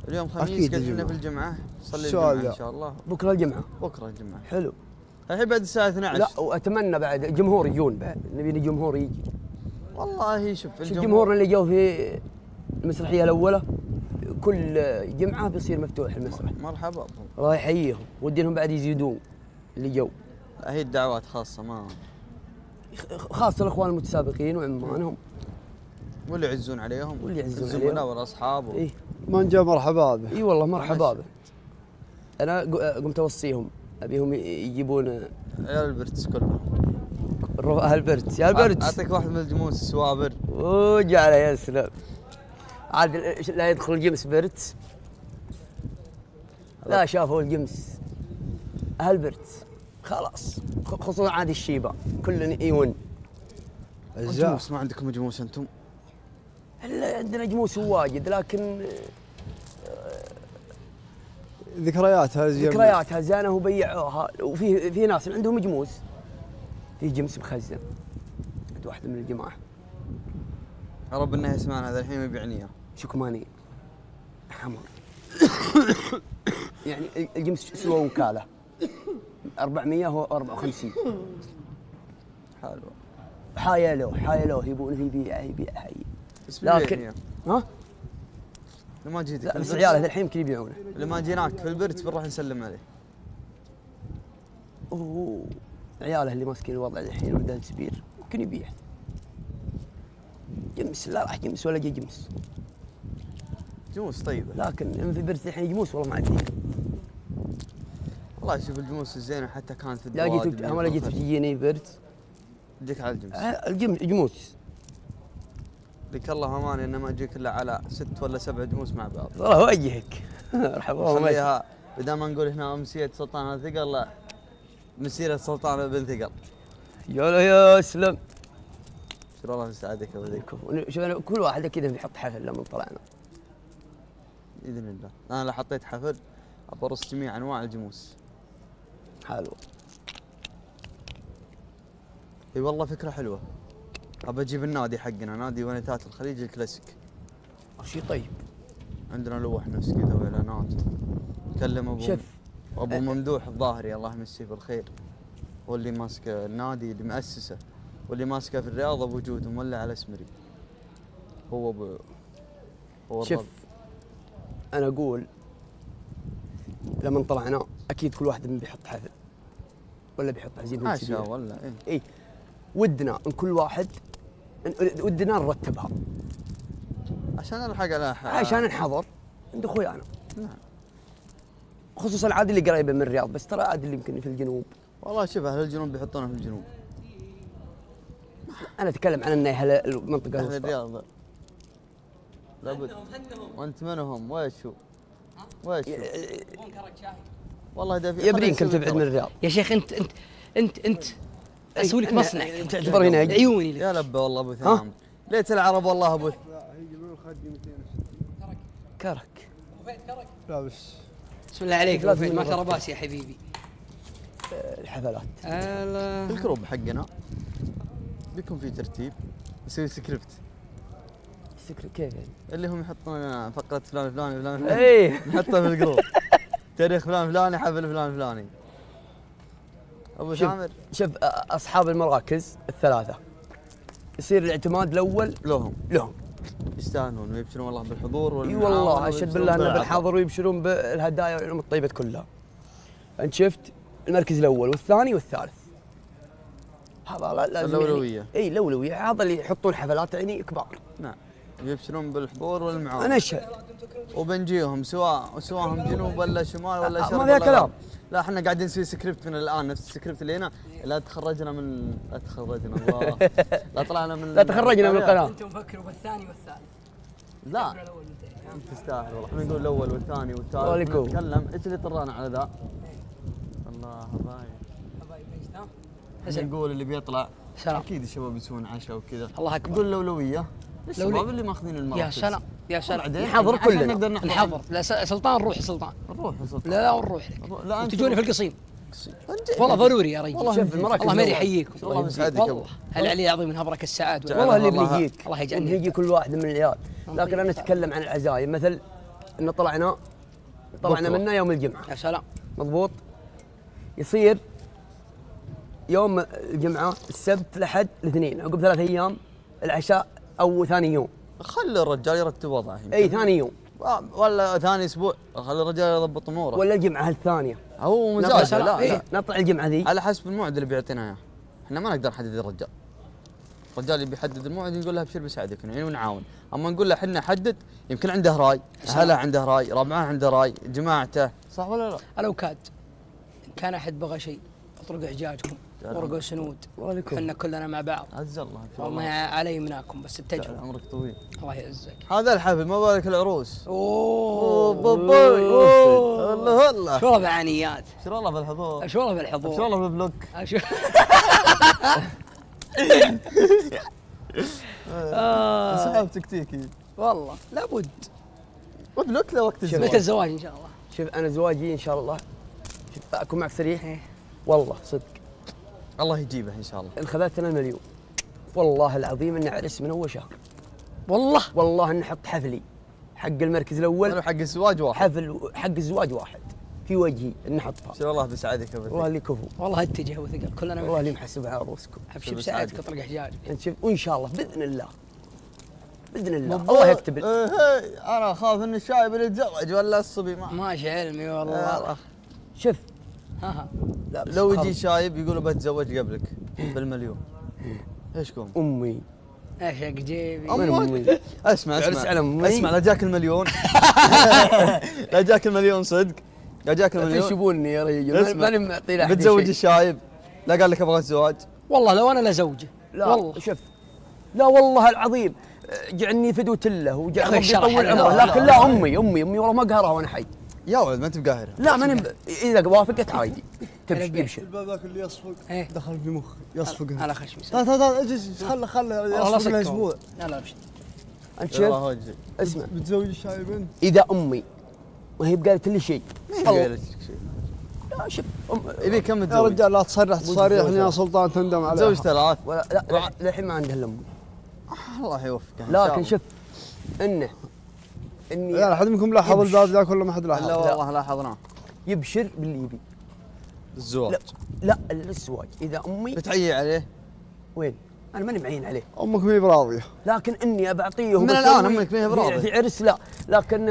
اليوم خميس كلنا في الجمعه نصلي الجمعه ان شاء الله. بكره الجمعه. بكره الجمعه. حلو. الحين بعد الساعه اثنعش. لا واتمنى بعد جمهور يجون بعد، نبي لي جمهور يجي. والله شوف الجمهور اللي جو في المسرحيه الاولى كل جمعه بيصير مفتوح المسرح. مرحبا الله يحييهم، ودينهم بعد يزيدون اللي جو. هي الدعوات خاصه ما خاصه الاخوان المتسابقين وعمانهم واللي يعزون عليهم واللي يعزون عليهم زملاء ولا اصحابه. اي من جاء مرحبا به. اي والله مرحبا به. انا قمت اوصيهم ابيهم يجيبون عيال البرتس كلهم. اهل البرتس يا البرتس اعطيك واحد من الجموس السوابر. اوه جعله يسلم. عاد لا يدخل الجمس برتس. لا شافوا الجمس اهل البرتس خلاص، خصوصا عاد الشيبه كلن ايون. الجموس ما عندكم جموس انتم؟ الا عندنا جموس واجد لكن ذكرياتها زينه ذكرياتها زينه وبيعوها. وفي في ناس عندهم جموس، في جمس مخزن عند واحد من الجماعه. يا رب انه يسمعنا هذا الحين ويبيعني اياه. شكماني حمر يعني الجمس سوى وكاله أربعمية هو أربعة وخمسين. حلو حايلوه حايلوه يبونه يبيعه يبيعه لكن ها؟ لما جيتك لا بس عياله الحين يمكن يبيعونه. لما جيناك في البرت بنروح نسلم عليه. اوه عياله اللي ماسكين الوضع الحين ولد السبير يمكن يبيع جمس. لا راح جمس ولا جي جمس. جموس طيبه لكن في البرت الحين جموس والله ما عاد. والله شوف الجموس الزينه حتى كانت في الدواد. لا ولا جيت تجيني برت اديك على الجمس. الجموس لك الله اماني انه ما اجيك الا على ست ولا سبع جموس مع بعض. والله وجهك مرحبا. خليها بدل ما نقول هنا امسيه سلطان الثقل، لا مسيره سلطان بن ثقل. يلا يا اسلم شكرا الله مساعدك يا ولدي. شوف انا كل واحد كذا بيحط حفل لما طلعنا باذن الله. انا لو حطيت حفل ابرص جميع انواع الجموس. حلو. اي والله فكره حلوه. ابى اجيب النادي حقنا، نادي ونتات الخليج الكلاسيك. شيء طيب. عندنا لوح نفس كذا واعلانات. كلم ابو شف ابو أه ممدوح الظاهري الله يمسيه بالخير. هو اللي ماسك النادي اللي مؤسسه، واللي ماسكه في الرياض ابو جود ومولى على اسمري. هو ابو هو شف انا اقول لما طلعنا اكيد كل واحد بيحط حفل ولا بيحط عزيمه كبيره ولا اي إيه؟ ودنا ان كل واحد ودنا نرتبها عشان نلحق على حق. عشان نحضر عند اخوي انا. نعم خصوصا العاد اللي قريبه من الرياض، بس ترى عاد اللي يمكن في الجنوب. والله شوف اهل الجنوب بيحطونه في الجنوب. انا اتكلم عن انه اهل المنطقه اهل الرياض لابد. وانت منهم وشو؟ ويش منكرك شاهي والله دافي يبرين كنت تبعد من الرياض يا شيخ. انت انت انت انت اسوي لك مصنع تعتبر هنا عيوني لك. يا لبه والله ابو ثامر ليت العرب والله ابو كرك كرك لابس. بسم الله عليك ما كرباس يا حبيبي. الحفلات الكروب حقنا بيكون في ترتيب، نسوي سكريبت. كيف يعني؟ اللي هم يحطون فقرة فلان فلان فلان فلان اي نحطها في الجروب. تاريخ فلان فلاني حفل فلان فلاني. ابو ثامر شوف اصحاب المراكز الثلاثة يصير الاعتماد الاول لهم لهم يستاهلون ويبشرون والله بالحضور. اي والله اشهد بالله انه بالحضور ويبشرون بالهدايا والعلوم الطيبة كلها. انت شفت المركز الاول والثاني والثالث هذا لازم الاولوية. اي الاولوية هذا اللي يحطون حفلات يعني كبار. نعم يبشرون بالحضور والمعون. انا اشهد وبنجيهم سواء سواء جنوب ولا شمال ولا شرق. ما فيها كلام. لا احنا قاعدين نسوي سكريبت من الان، نفس السكريبت اللي هنا. لا تخرجنا من لا تخرجنا الله لا طلعنا من لا تخرجنا من القناه. انتم فكروا بالثاني والثالث. لا انت تستاهل والله، احنا نقول الاول والثاني والثالث نتكلم، ايش اللي طرانا على ذا؟ الله حبايب حبايب ايش حسن نقول اللي بيطلع شرع. اكيد الشباب يسوون عشاء وكذا، الله اكبر نقول الاولويه الشباب اللي ماخذين المراكز. يا سلام يا سلام، نحضر كلنا نقدر نحضر. لا سلطان نروح سلطان نروح سلطان لا ونروح لك لا تجوني في القصيم والله ضروري يا رجل. شوف المراكز الله ما يحييكم والله يسعدك والله، هل علي عظيم منها بركه السعاده والله اللي بيجيك الله يجعلنا يجي كل واحد من العيال. لكن انا اتكلم عن العزايم مثل ان طلعنا طلعنا منا يوم الجمعه يا سلام مضبوط، يصير يوم الجمعه السبت الاحد الاثنين عقب ثلاث ايام العشاء او ثاني يوم، خلي الرجال يرتب وضعه اي ثاني يوم ولا ثاني اسبوع، خلي الرجال يضبط اموره ولا الجمعه الثانيه هو مزاج. لا, لا, إيه؟ لا نطلع الجمعه ذي على حسب الموعد اللي بيعطينا اياه، احنا ما نقدر نحدد الرجال، الرجال اللي بيحدد الموعد نقول لها ابشر بساعدك نعين ونعاون، اما نقول له احنا حدد يمكن عنده راي، اهله عنده راي، ربعه عنده راي، جماعته صح ولا لا؟ لو كاد ان كان احد بغى شيء اطرقوا حجاجكم ورقوا سنود احنا كلنا مع بعض عز الله والله علي مناكم بس التجربه عمرك طويل الله يعزك. هذا الحفل ما بالك العروس؟ اوه باباي والله والله شو بعانيات، شو والله بالحضور، شو والله بالحضور، شو والله بالبلوك، سحب تكتيكي والله لابد وبلوك لوقت الزواج. متى الزواج ان شاء الله؟ شوف انا زواجي ان شاء الله شوف اكون معك صريح والله صدق الله يجيبه ان شاء الله، ان خذت انا مليون والله العظيم اني اعرس من اول شهر والله والله اني احط حفلي حق المركز الاول حق الزواج واحد، حفل حق الزواج واحد في وجهي اني احطها. شو الله بسعدك ابو والله اللي كفو والله اتجه وثقل كلنا والله اللي محسب على رؤوسكم. ابشر بسعادتك اطلق حجاجك وان شاء الله باذن الله باذن الله الله يكتب. انا اخاف ان الشايب اللي يتزوج ولا الصبي ما ماشي علمي والله. شوف لو يجي شايب يقولوا بتزوج قبلك بالمليون ايشكم؟ امي اشق جيبي امي اسمع اسمع اسمع لا جاك المليون لا جاك المليون صدق لا جاك المليون يشبوني يا رجل ماني معطي له بتزوج الشايب لا قال لك ابغى الزواج والله لو انا لا زوجه والله شوف لا والله العظيم جعلني فدوة له وجعلني يطول عمره لكن لا امي امي امي والله ما اقهرها وانا حي يا ولد ما انت بقاهرها لا ماني اذا وافقت عادي تبشر الباب ذاك اللي يصفق دخل في مخي يصفق على خشمي تعال تعال اجلس خله خله يصفق له اسبوع لا لا ابشر انت شوف اسمع بتزوج الشايب انت اذا امي وهي بقالت لي شيء ما هي قالت لك شيء لا شوف يبي كم تزوج يا رجال لا تصرح تصاريح يا سلطان تندم عليها تزوج ثلاث ولا لا للحين ما عندها الا امي الله يوفقها لكن شوف انه اني لا احد منكم لاحظ الباب ذاك ولا ما حد لاحظ؟ لا والله لاحظناه يبشر باللي يبي الزواج لا لا الزواج اذا امي بتعيي عليه وين؟ انا ماني معين عليه امك ما هي براضيه لكن اني بعطيه من الان امك ما هي براضيه في عرس لا لكن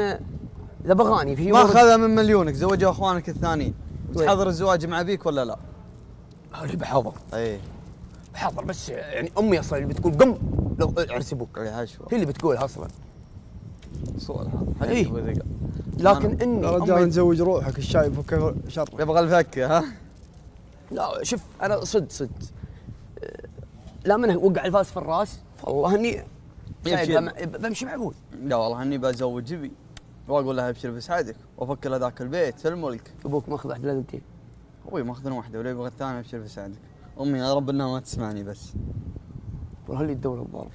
اذا بغاني في ما اخذها من مليونك زوجها اخوانك الثانيين تحضر الزواج مع ابيك ولا لا؟ انا بحضر اي بحضر بس يعني امي اصلا اللي بتقول قم لو عرس ابوك هي اللي بتقولها اصلا سؤال هذا إيه؟ لكن اني يا رجال نزوج روحك الشايب وكيف شر يبغى الفكه ها؟ لا شوف انا صدق صدق لا من وقع الفاس في الراس والله اني بمشي مع ابوي لا والله اني بزوج ابي واقول لها ابشر بسعدك وافكر هذاك البيت في الملك ابوك ماخذ واحده لازم تجيب ابوي ماخذ واحده ولا يبغى الثانيه ابشر بسعدك امي يا رب انها ما تسمعني بس والله اللي الدوله الضارب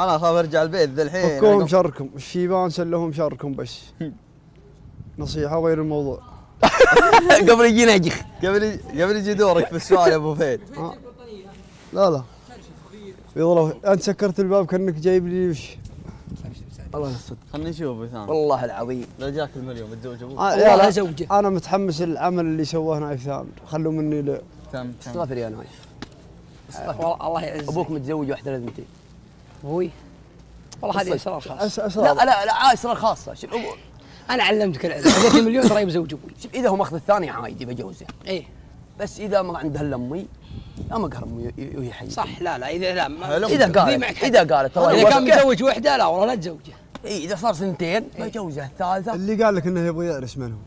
انا اخاف ارجع البيت ذا الحين فكوهم شركم الشيبان سلهم شركم بس نصيحه غير الموضوع قبل يجي نجخ قبل قبل يجي دورك في السؤال يا ابو فهد لا لا يلا انت سكرت الباب كانك جايب لي وش الله يصدق خليني اشوف وسام والله العظيم لو جاك المليون بتزوج ابوك والله لا زوجي انا متحمس للعمل اللي سواه نايف ثامر خلوا مني ل استغفر يا نايف الله يعزك ابوك متزوج واحده لازم تجي ابوي والله هذه اسرار خاصه أس لا لا لا اسرار خاصه شوف انا علمتك العلم اعطيتني مليون ترى بزوج ابوي شوف اذا هو ماخذ الثاني عادي بجوزه ايه بس اذا ما عندها الا امي لا ما اقهر امي وهي حيه صح لا لا اذا لا اذا قالت اذا قالت اذا كان متزوج وحده لا والله لا تزوجه اي اذا صار سنتين بجوزه الثالثه اللي قال لك انه يبغى يعرس من هو؟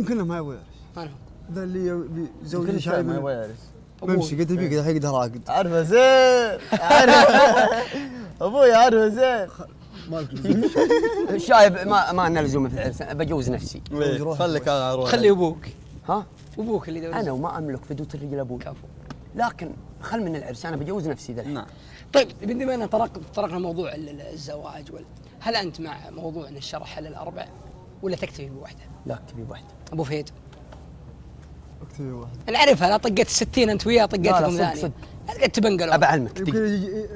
يمكن ما يبغى يعرس ما هو ذا اللي يزوج شايب ما يبغى يعرس بمشي قلت بيك الحين قد راقد. عارفه زين ابوي عارفه زين. شايب ما ما لنا لزوم في العرس، بجوز نفسي. خليك انا اروح. خلي ابوك. ها؟ ابوك اللي انا وما املك فدوه الرجل ابوي. كفو. لكن خل من العرس، انا بجوز نفسي ذا. نعم. طيب بما ان طرقنا موضوع الزواج، هل انت مع موضوع ان الشرع حلال الاربع ولا تكتفي بوحده؟ لا اكتفي بوحده. ابو فهد. اكتفي بوحده. انا اعرفها، لا طقت الستين انت وياه طقتكم ثاني. صدق صدق. تبنقلوا. ابى اعلمك.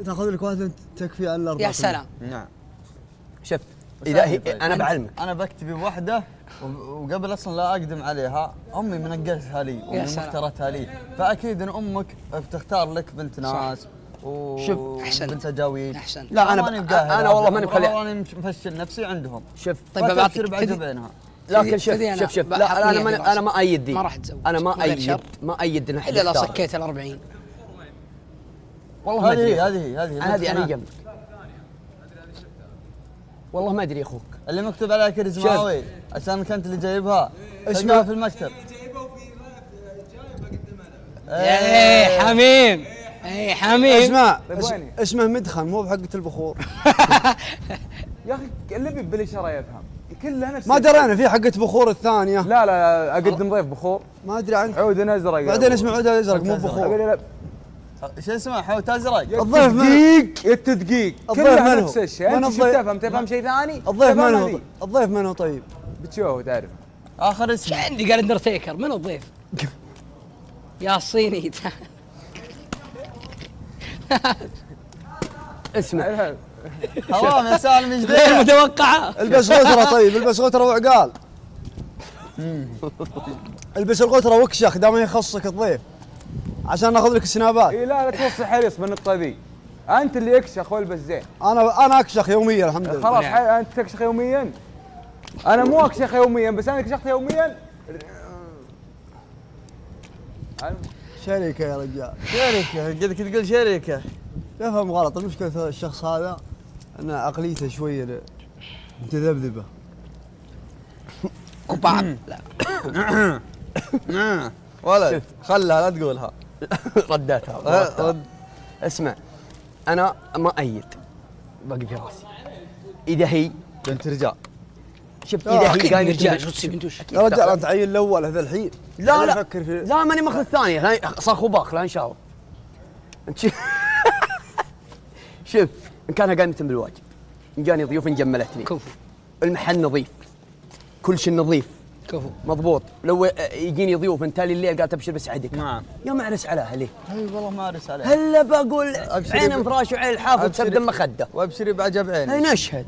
تاخذ لك واحده تكفي على الاربع. يا سلام. نعم. شفت اذا هي انا بعلمك انا بكتفي بوحده، وقبل اصلا لا اقدم عليها امي منقلتها لي ومختارتها لي، فاكيد ان امك بتختار لك بنت ناس. شوف احسنت بنت اجاويل. احسنت. لا انا انا والله ماني مخلي، والله ماني مفشل نفسي عندهم. شفت. طيب بعطيك بعد بينها، لكن شوف شوف شوف لا انا انا ما ايد دي، ما راح اتزوج، انا ما ايد ما ايد ان احد الا لو سكيت ال أربعين. والله هذه هذه هذه هذه انا جنبك. والله ما ادري اخوك اللي مكتوب عليها كرز معاوي عشان كنت اللي جايبها اسمها في المكتب. ايه حميم، ايه حميم. اسمع اسمه مدخن مو بحقة البخور. يا اخي اللي ببلي شرى يفهم كله نفس ما درينا في حقة بخور الثانية. لا لا اقدم ضيف بخور ما ادري عنك. عود ازرق بعدين اسمه عود ازرق مو بخور. شو اسمه حوت ازرق؟ الضيف دقيق يت دقيق كلها نفس الشيء. انت شو تفهم؟ تفهم شيء ثاني؟ الضيف ما هو الضيف ما هو طيب بتشوفه تعرف. اخر اسم عندي قال اندرتيكر. من الضيف؟ يا الصيني. اسمع حرام يا سالم جديد غير متوقعه. البس غتره. طيب البس غتره وعقال. البس الغتره وكشخ دام يخصك الضيف عشان ناخذ لك السنابات. اي لا لا توصي حريص من الطبيب. انت اللي اكشخ والبس زين. انا انا اكشخ يوميا الحمد لله. خلاص انت تكشخ يوميا. انا مو اكشخ يوميا بس انا كشخت يوميا. شركه يا رجال. شركه قدك تقول شركه. تفهم غلط. المشكله الشخص هذا ان عقليته شويه متذبذبه. قبعه. لا ولد خلها لا تقولها. رداتها, رداتها. رد. اسمع انا ما ايد باقي في راسي. اذا هي بنت رجال شفت اذا هي قايمه رجال شو تصير بنت يا رجال. انت عيل الاول هذا الحين. لا لا لا ماني ماخذ الثانيه صار خباخ. لا ان شاء الله انت شوف ان كانها قايمه بالواجب، ان جاني ضيوف انجملتني. كفو. المحل نظيف كل شيء نظيف. كفو مضبوط. لو يجيني ضيوف انت لي الليل قاعد ابشر بسعدك. نعم يا ما اعرس عليها ليه؟ اي والله ما اعرس عليها. هلا بقول عين فراش وعين الحافظ تسب دم خده. وابشري بعجب عينك. اي نشهد.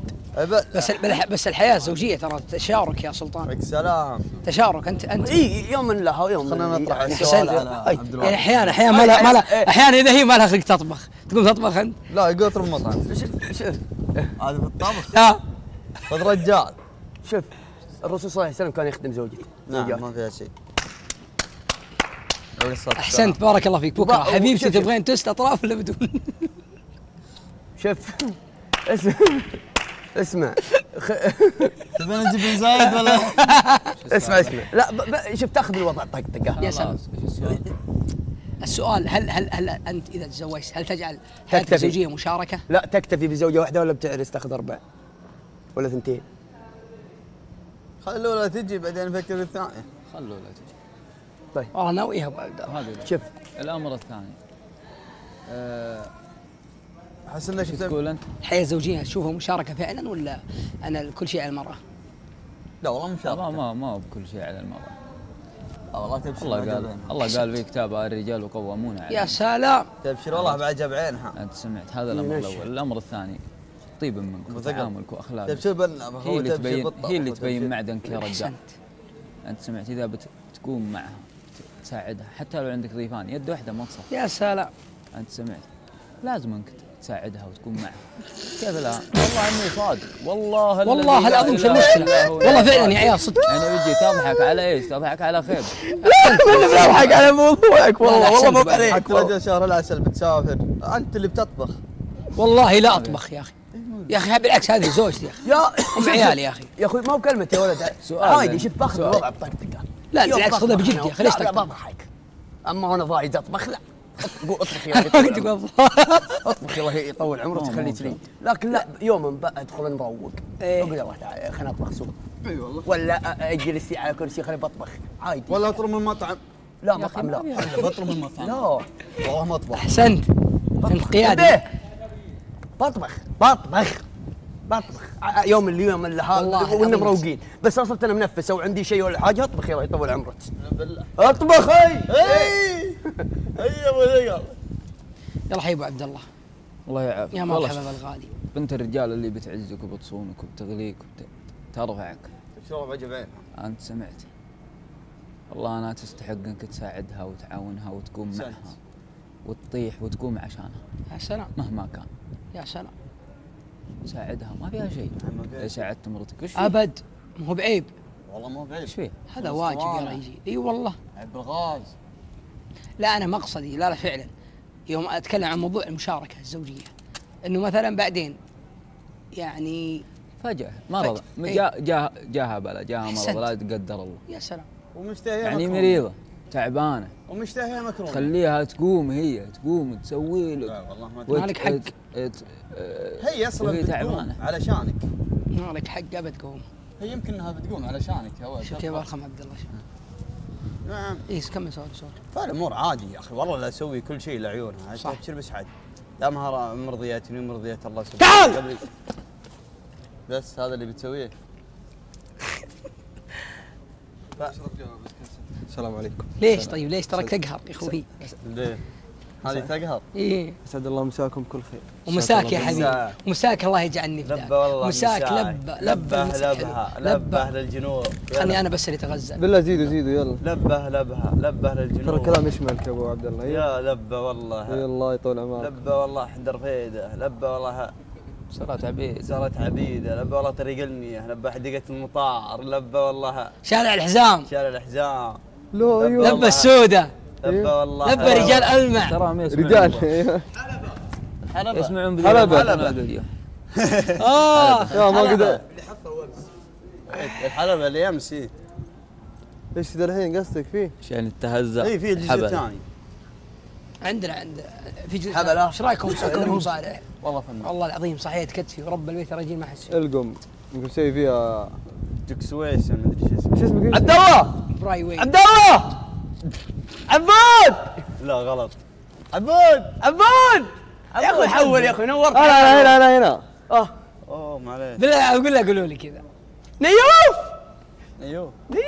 بس بس الحياه الزوجيه ترى تشارك يا سلطان. عليك سلام. تشارك انت انت اي يوم لها ويوم. خلينا نطرح السؤال على عبد الواحد. احيانا احيانا ما لها ما لها احيانا اذا هي ما لها خلق تطبخ تقوم تطبخ انت. لا يقول اطلب مطعم. شوف هذا في الطبخ. اه خذ رجال. شوف الرسول صلى الله عليه وسلم كان يخدم زوجته. نعم ما فيها شيء. احسنت بارك الله فيك. بكره حبيبتي تبغين توست اطراف ولا بدون؟ شوف اسمع اسمع تبغين نجيب زايد ولا؟ اسمع اسمع لا شوف تاخذ الوضع طقطقه. يا سلام. السؤال هل هل هل انت اذا تزوجت هل تجعل حياتك الزوجيه مشاركه؟ لا تكتفي بزوجه واحده ولا بتعرس تاخذ اربع ولا ثنتين؟ خلونا تجي بعدين نفكر بالثانية. خلونا تجي. طيب والله ناويها بعد هذا. شوف الامر الثاني احس انك تقول انت الحياة الزوجية تشوفها مشاركة فعلا ولا انا كل شيء على المرأة؟ لا والله مشاركة. ما ما هو بكل شيء على المرأة. والله تبشر. الله قال الله قال في كتابه الرجال وقوامون على. يا سلام. تبشر والله بعجب عينها. انت سمعت هذا الامر الاول. الامر الثاني طيب منك وتعاملك واخلاقك. هي اللي تبين هي اللي تبين معدنك يا رجال. انت سمعت اذا بتقوم معها تساعدها حتى لو عندك ضيفان يد واحده ما تصفق. يا سلام. انت سمعت لازم انك تساعدها وتكون معها. كيف لا؟ والله اني صادق والله والله العظيم شمشتها والله فعلا يا عيال صدق. انا ودي تضحك على ايش؟ تضحك على خير. لا انا بضحك على موضوعك والله والله مو عليك. حتى لو شهر العسل بتسافر انت اللي بتطبخ. والله لا اطبخ يا اخي. يا اخي بالعكس هذه زوجتي يا اخي ام عيالي يا اخي. يا اخوي ما بكلمتي يا ولد عادي. شوف باخذ الوضع بطقطقه. لا بالعكس خذها بجديه. خليش تطبخ. لا بضحك اما انا ضايع اطبخ. لا قول اطبخ يا ولدي اطبخ الله يطول عمرك خليت لي، لكن لا يوم ادخل مروق اقول يلا تعال خليني اطبخ سوق. اي والله. ولا اجلس على كرسي خليني بطبخ عادي. ولا اطلب من مطعم. لا مطعم لا. بطلب من مطعم. لا والله ما اطبخ. احسنت. انت قيادي. بطبخ بطبخ بطبخ يوم اللي يوم اللي هذا وانا مروقين، بس انا صرت انا منفس او عندي شيء ولا حاجه اطبخ يلا يطول عمرك. بالله اطبخ. اي اي اي يا ابو العيال. يلا حي ابو عبد الله. الله يعافيك. يا مرحبا بالغالي. بنت الرجال اللي بتعزك وبتصونك وبتغليك وبترفعك. شلون عجب عينها؟ انت سمعت. والله انا تستحق انك تساعدها وتعاونها وتقوم معها وتطيح وتقوم عشانها. يا سلام. مهما كان. يا سلام. ساعدها ما فيها شيء. اذا ساعدت مرتك وش فيه؟ ابد ما هو بعيب. والله ما هو بعيب. ايش فيه؟ هذا واجب يا يجي. اي والله. عيب الغاز. لا انا مقصدي لا لا فعلا يوم اتكلم عن موضوع المشاركه الزوجيه انه مثلا بعدين يعني فجاه مرض جاها جاها جاها بلا جاها مرض لا تقدر الله. يا سلام. ومشتهيه يعني مريضه تعبانه ومشتهيه مكروه خليها تقوم هي تقوم تسوي لك. لا والله ما مالك حق. هي اصلا بتقوم علشانك. مالك حق ابد تقوم. هي يمكن انها بتقوم علشانك يا ولد. شفت يا برخم عبد الله. نعم. ايش كمل سؤال سؤال. فالامور عادي يا اخي والله لا اسوي كل شيء لعيونها. صح. ابشر بسعد. لا مهر مرضياتني ومرضيات الله سبحانه. تعال. بس هذا اللي بتسويه. السلام عليكم. ليش طيب ليش تراك تقهر يا اخوي؟ ليه؟ هذه تقهر؟ ايه. اسعد الله مساكم كل خير. ومساك يا حبيبي ومساك الله يجعلني فداك. لبه والله مساك لبه لبه لبها لبه للجنوب. خلني انا بس اللي اتغزل. بالله زيدوا زيدوا يلا. لبه لبها لبه للجنوب. ترى الكلام يشملك يا ابو عبد الله. يا لبه والله. اي الله يطول عمرك. لبه والله حدر فيده لبه والله. صارت عبيده صارت عبيده لبه والله طريق المياه لبه حديقه المطار لبه والله شارع الحزام شارع الحزام لو ايوه لبه السوداء لبه والله لبه رجال المع تراهم يسمعون رجال حلبه يسمعون بالحلبه حلبه اه يا ما قدر اللي حطه امس الحلبه اللي امس ايش ذا الحين قصدك فيه؟ عشان التهزأ اي في الجزء الثاني عندنا عند في جزء حبل ايش رايكم مسكر المصارع؟ والله فنان والله العظيم صحيت كتفي ورب البيت الرجيم ما حس القم مسوي فيها دكسويسن ما ادري ايش اسمه شو اسمه عبد الله براي وين عبد الله عبود لا غلط عبود عبود يا اخوي حول يا اخوي نورت انا هنا انا هنا اه اوه معليش بالله اقول له قولوا لي كذا نيوف نيوف نيوف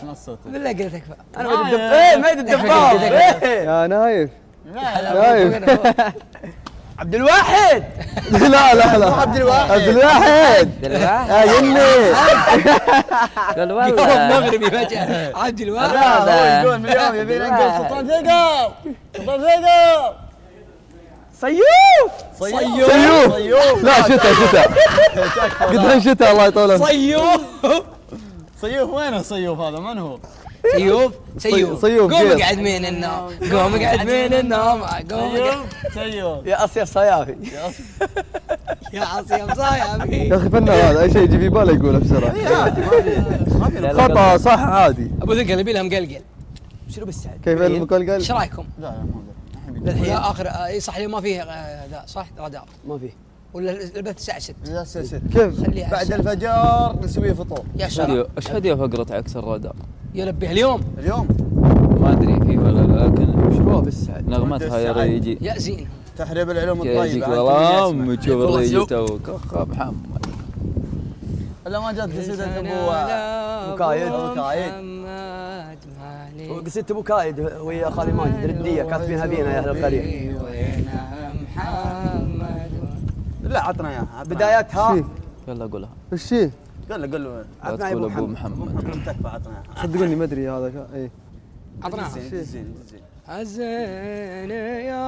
سمعت صوتك بالله قلت اكفى انا ما ادري ايه ما ادري الدباب يا نايف نايف عبد الواحد لا لا لا عبد الواحد عبد الواحد عبد الواحد يا يمي قال والله مغربي فجأة عبد الواحد لا هو يقول من اليوم يبينا نقول سلطان ثقب سلطان ثقب صيوف صيوف صيوف لا شتاء شتاء قدام شتاء الله يطول عمرك صيوف صيوف وينه صيوف هذا من هو؟ سيوف سيوف سيوف قوم اقعد من النوم قوم اقعد من النوم قوم سيوف يا اصيل صيافي يا اصيل صيافي يا اخي فنان هذا اي شيء يجي في باله يقوله بسرعه خطا صح عادي ابو ذقن يبي لها مقلقل شنو بالسعد كيف المقلقل؟ ايش رايكم؟ لا لا ما اقدر لا اخر اي صح اليوم ما فيه ذا صح رادار ما فيه ولا البث الساعة ستة الساعة ستة كيف؟ بعد الفجر نسوي فطور يا سلام ايش هذه فقرة عكس الرادار؟ يا لبيه اليوم اليوم ما ادري فيه ولا لا لكن شروه بالسعد نغمتها يا ريجي يا زين تحريب العلوم الطيبة يجيك والله تشوف الريجي توك اخ محمد الا ما جات قصيدة ابو مكايد مكايد وقصيدة ابو كايد ويا خالي ماجد ردية كاتبينها بينا يا اهل القرية لا عطنا اياها بداياتها يلا قولها وش هي؟ يلا قول له عطنا ابو محمد, محمد. تكفى عطنا صدقوني ما ادري هذا اي عطنا زين زين زين يا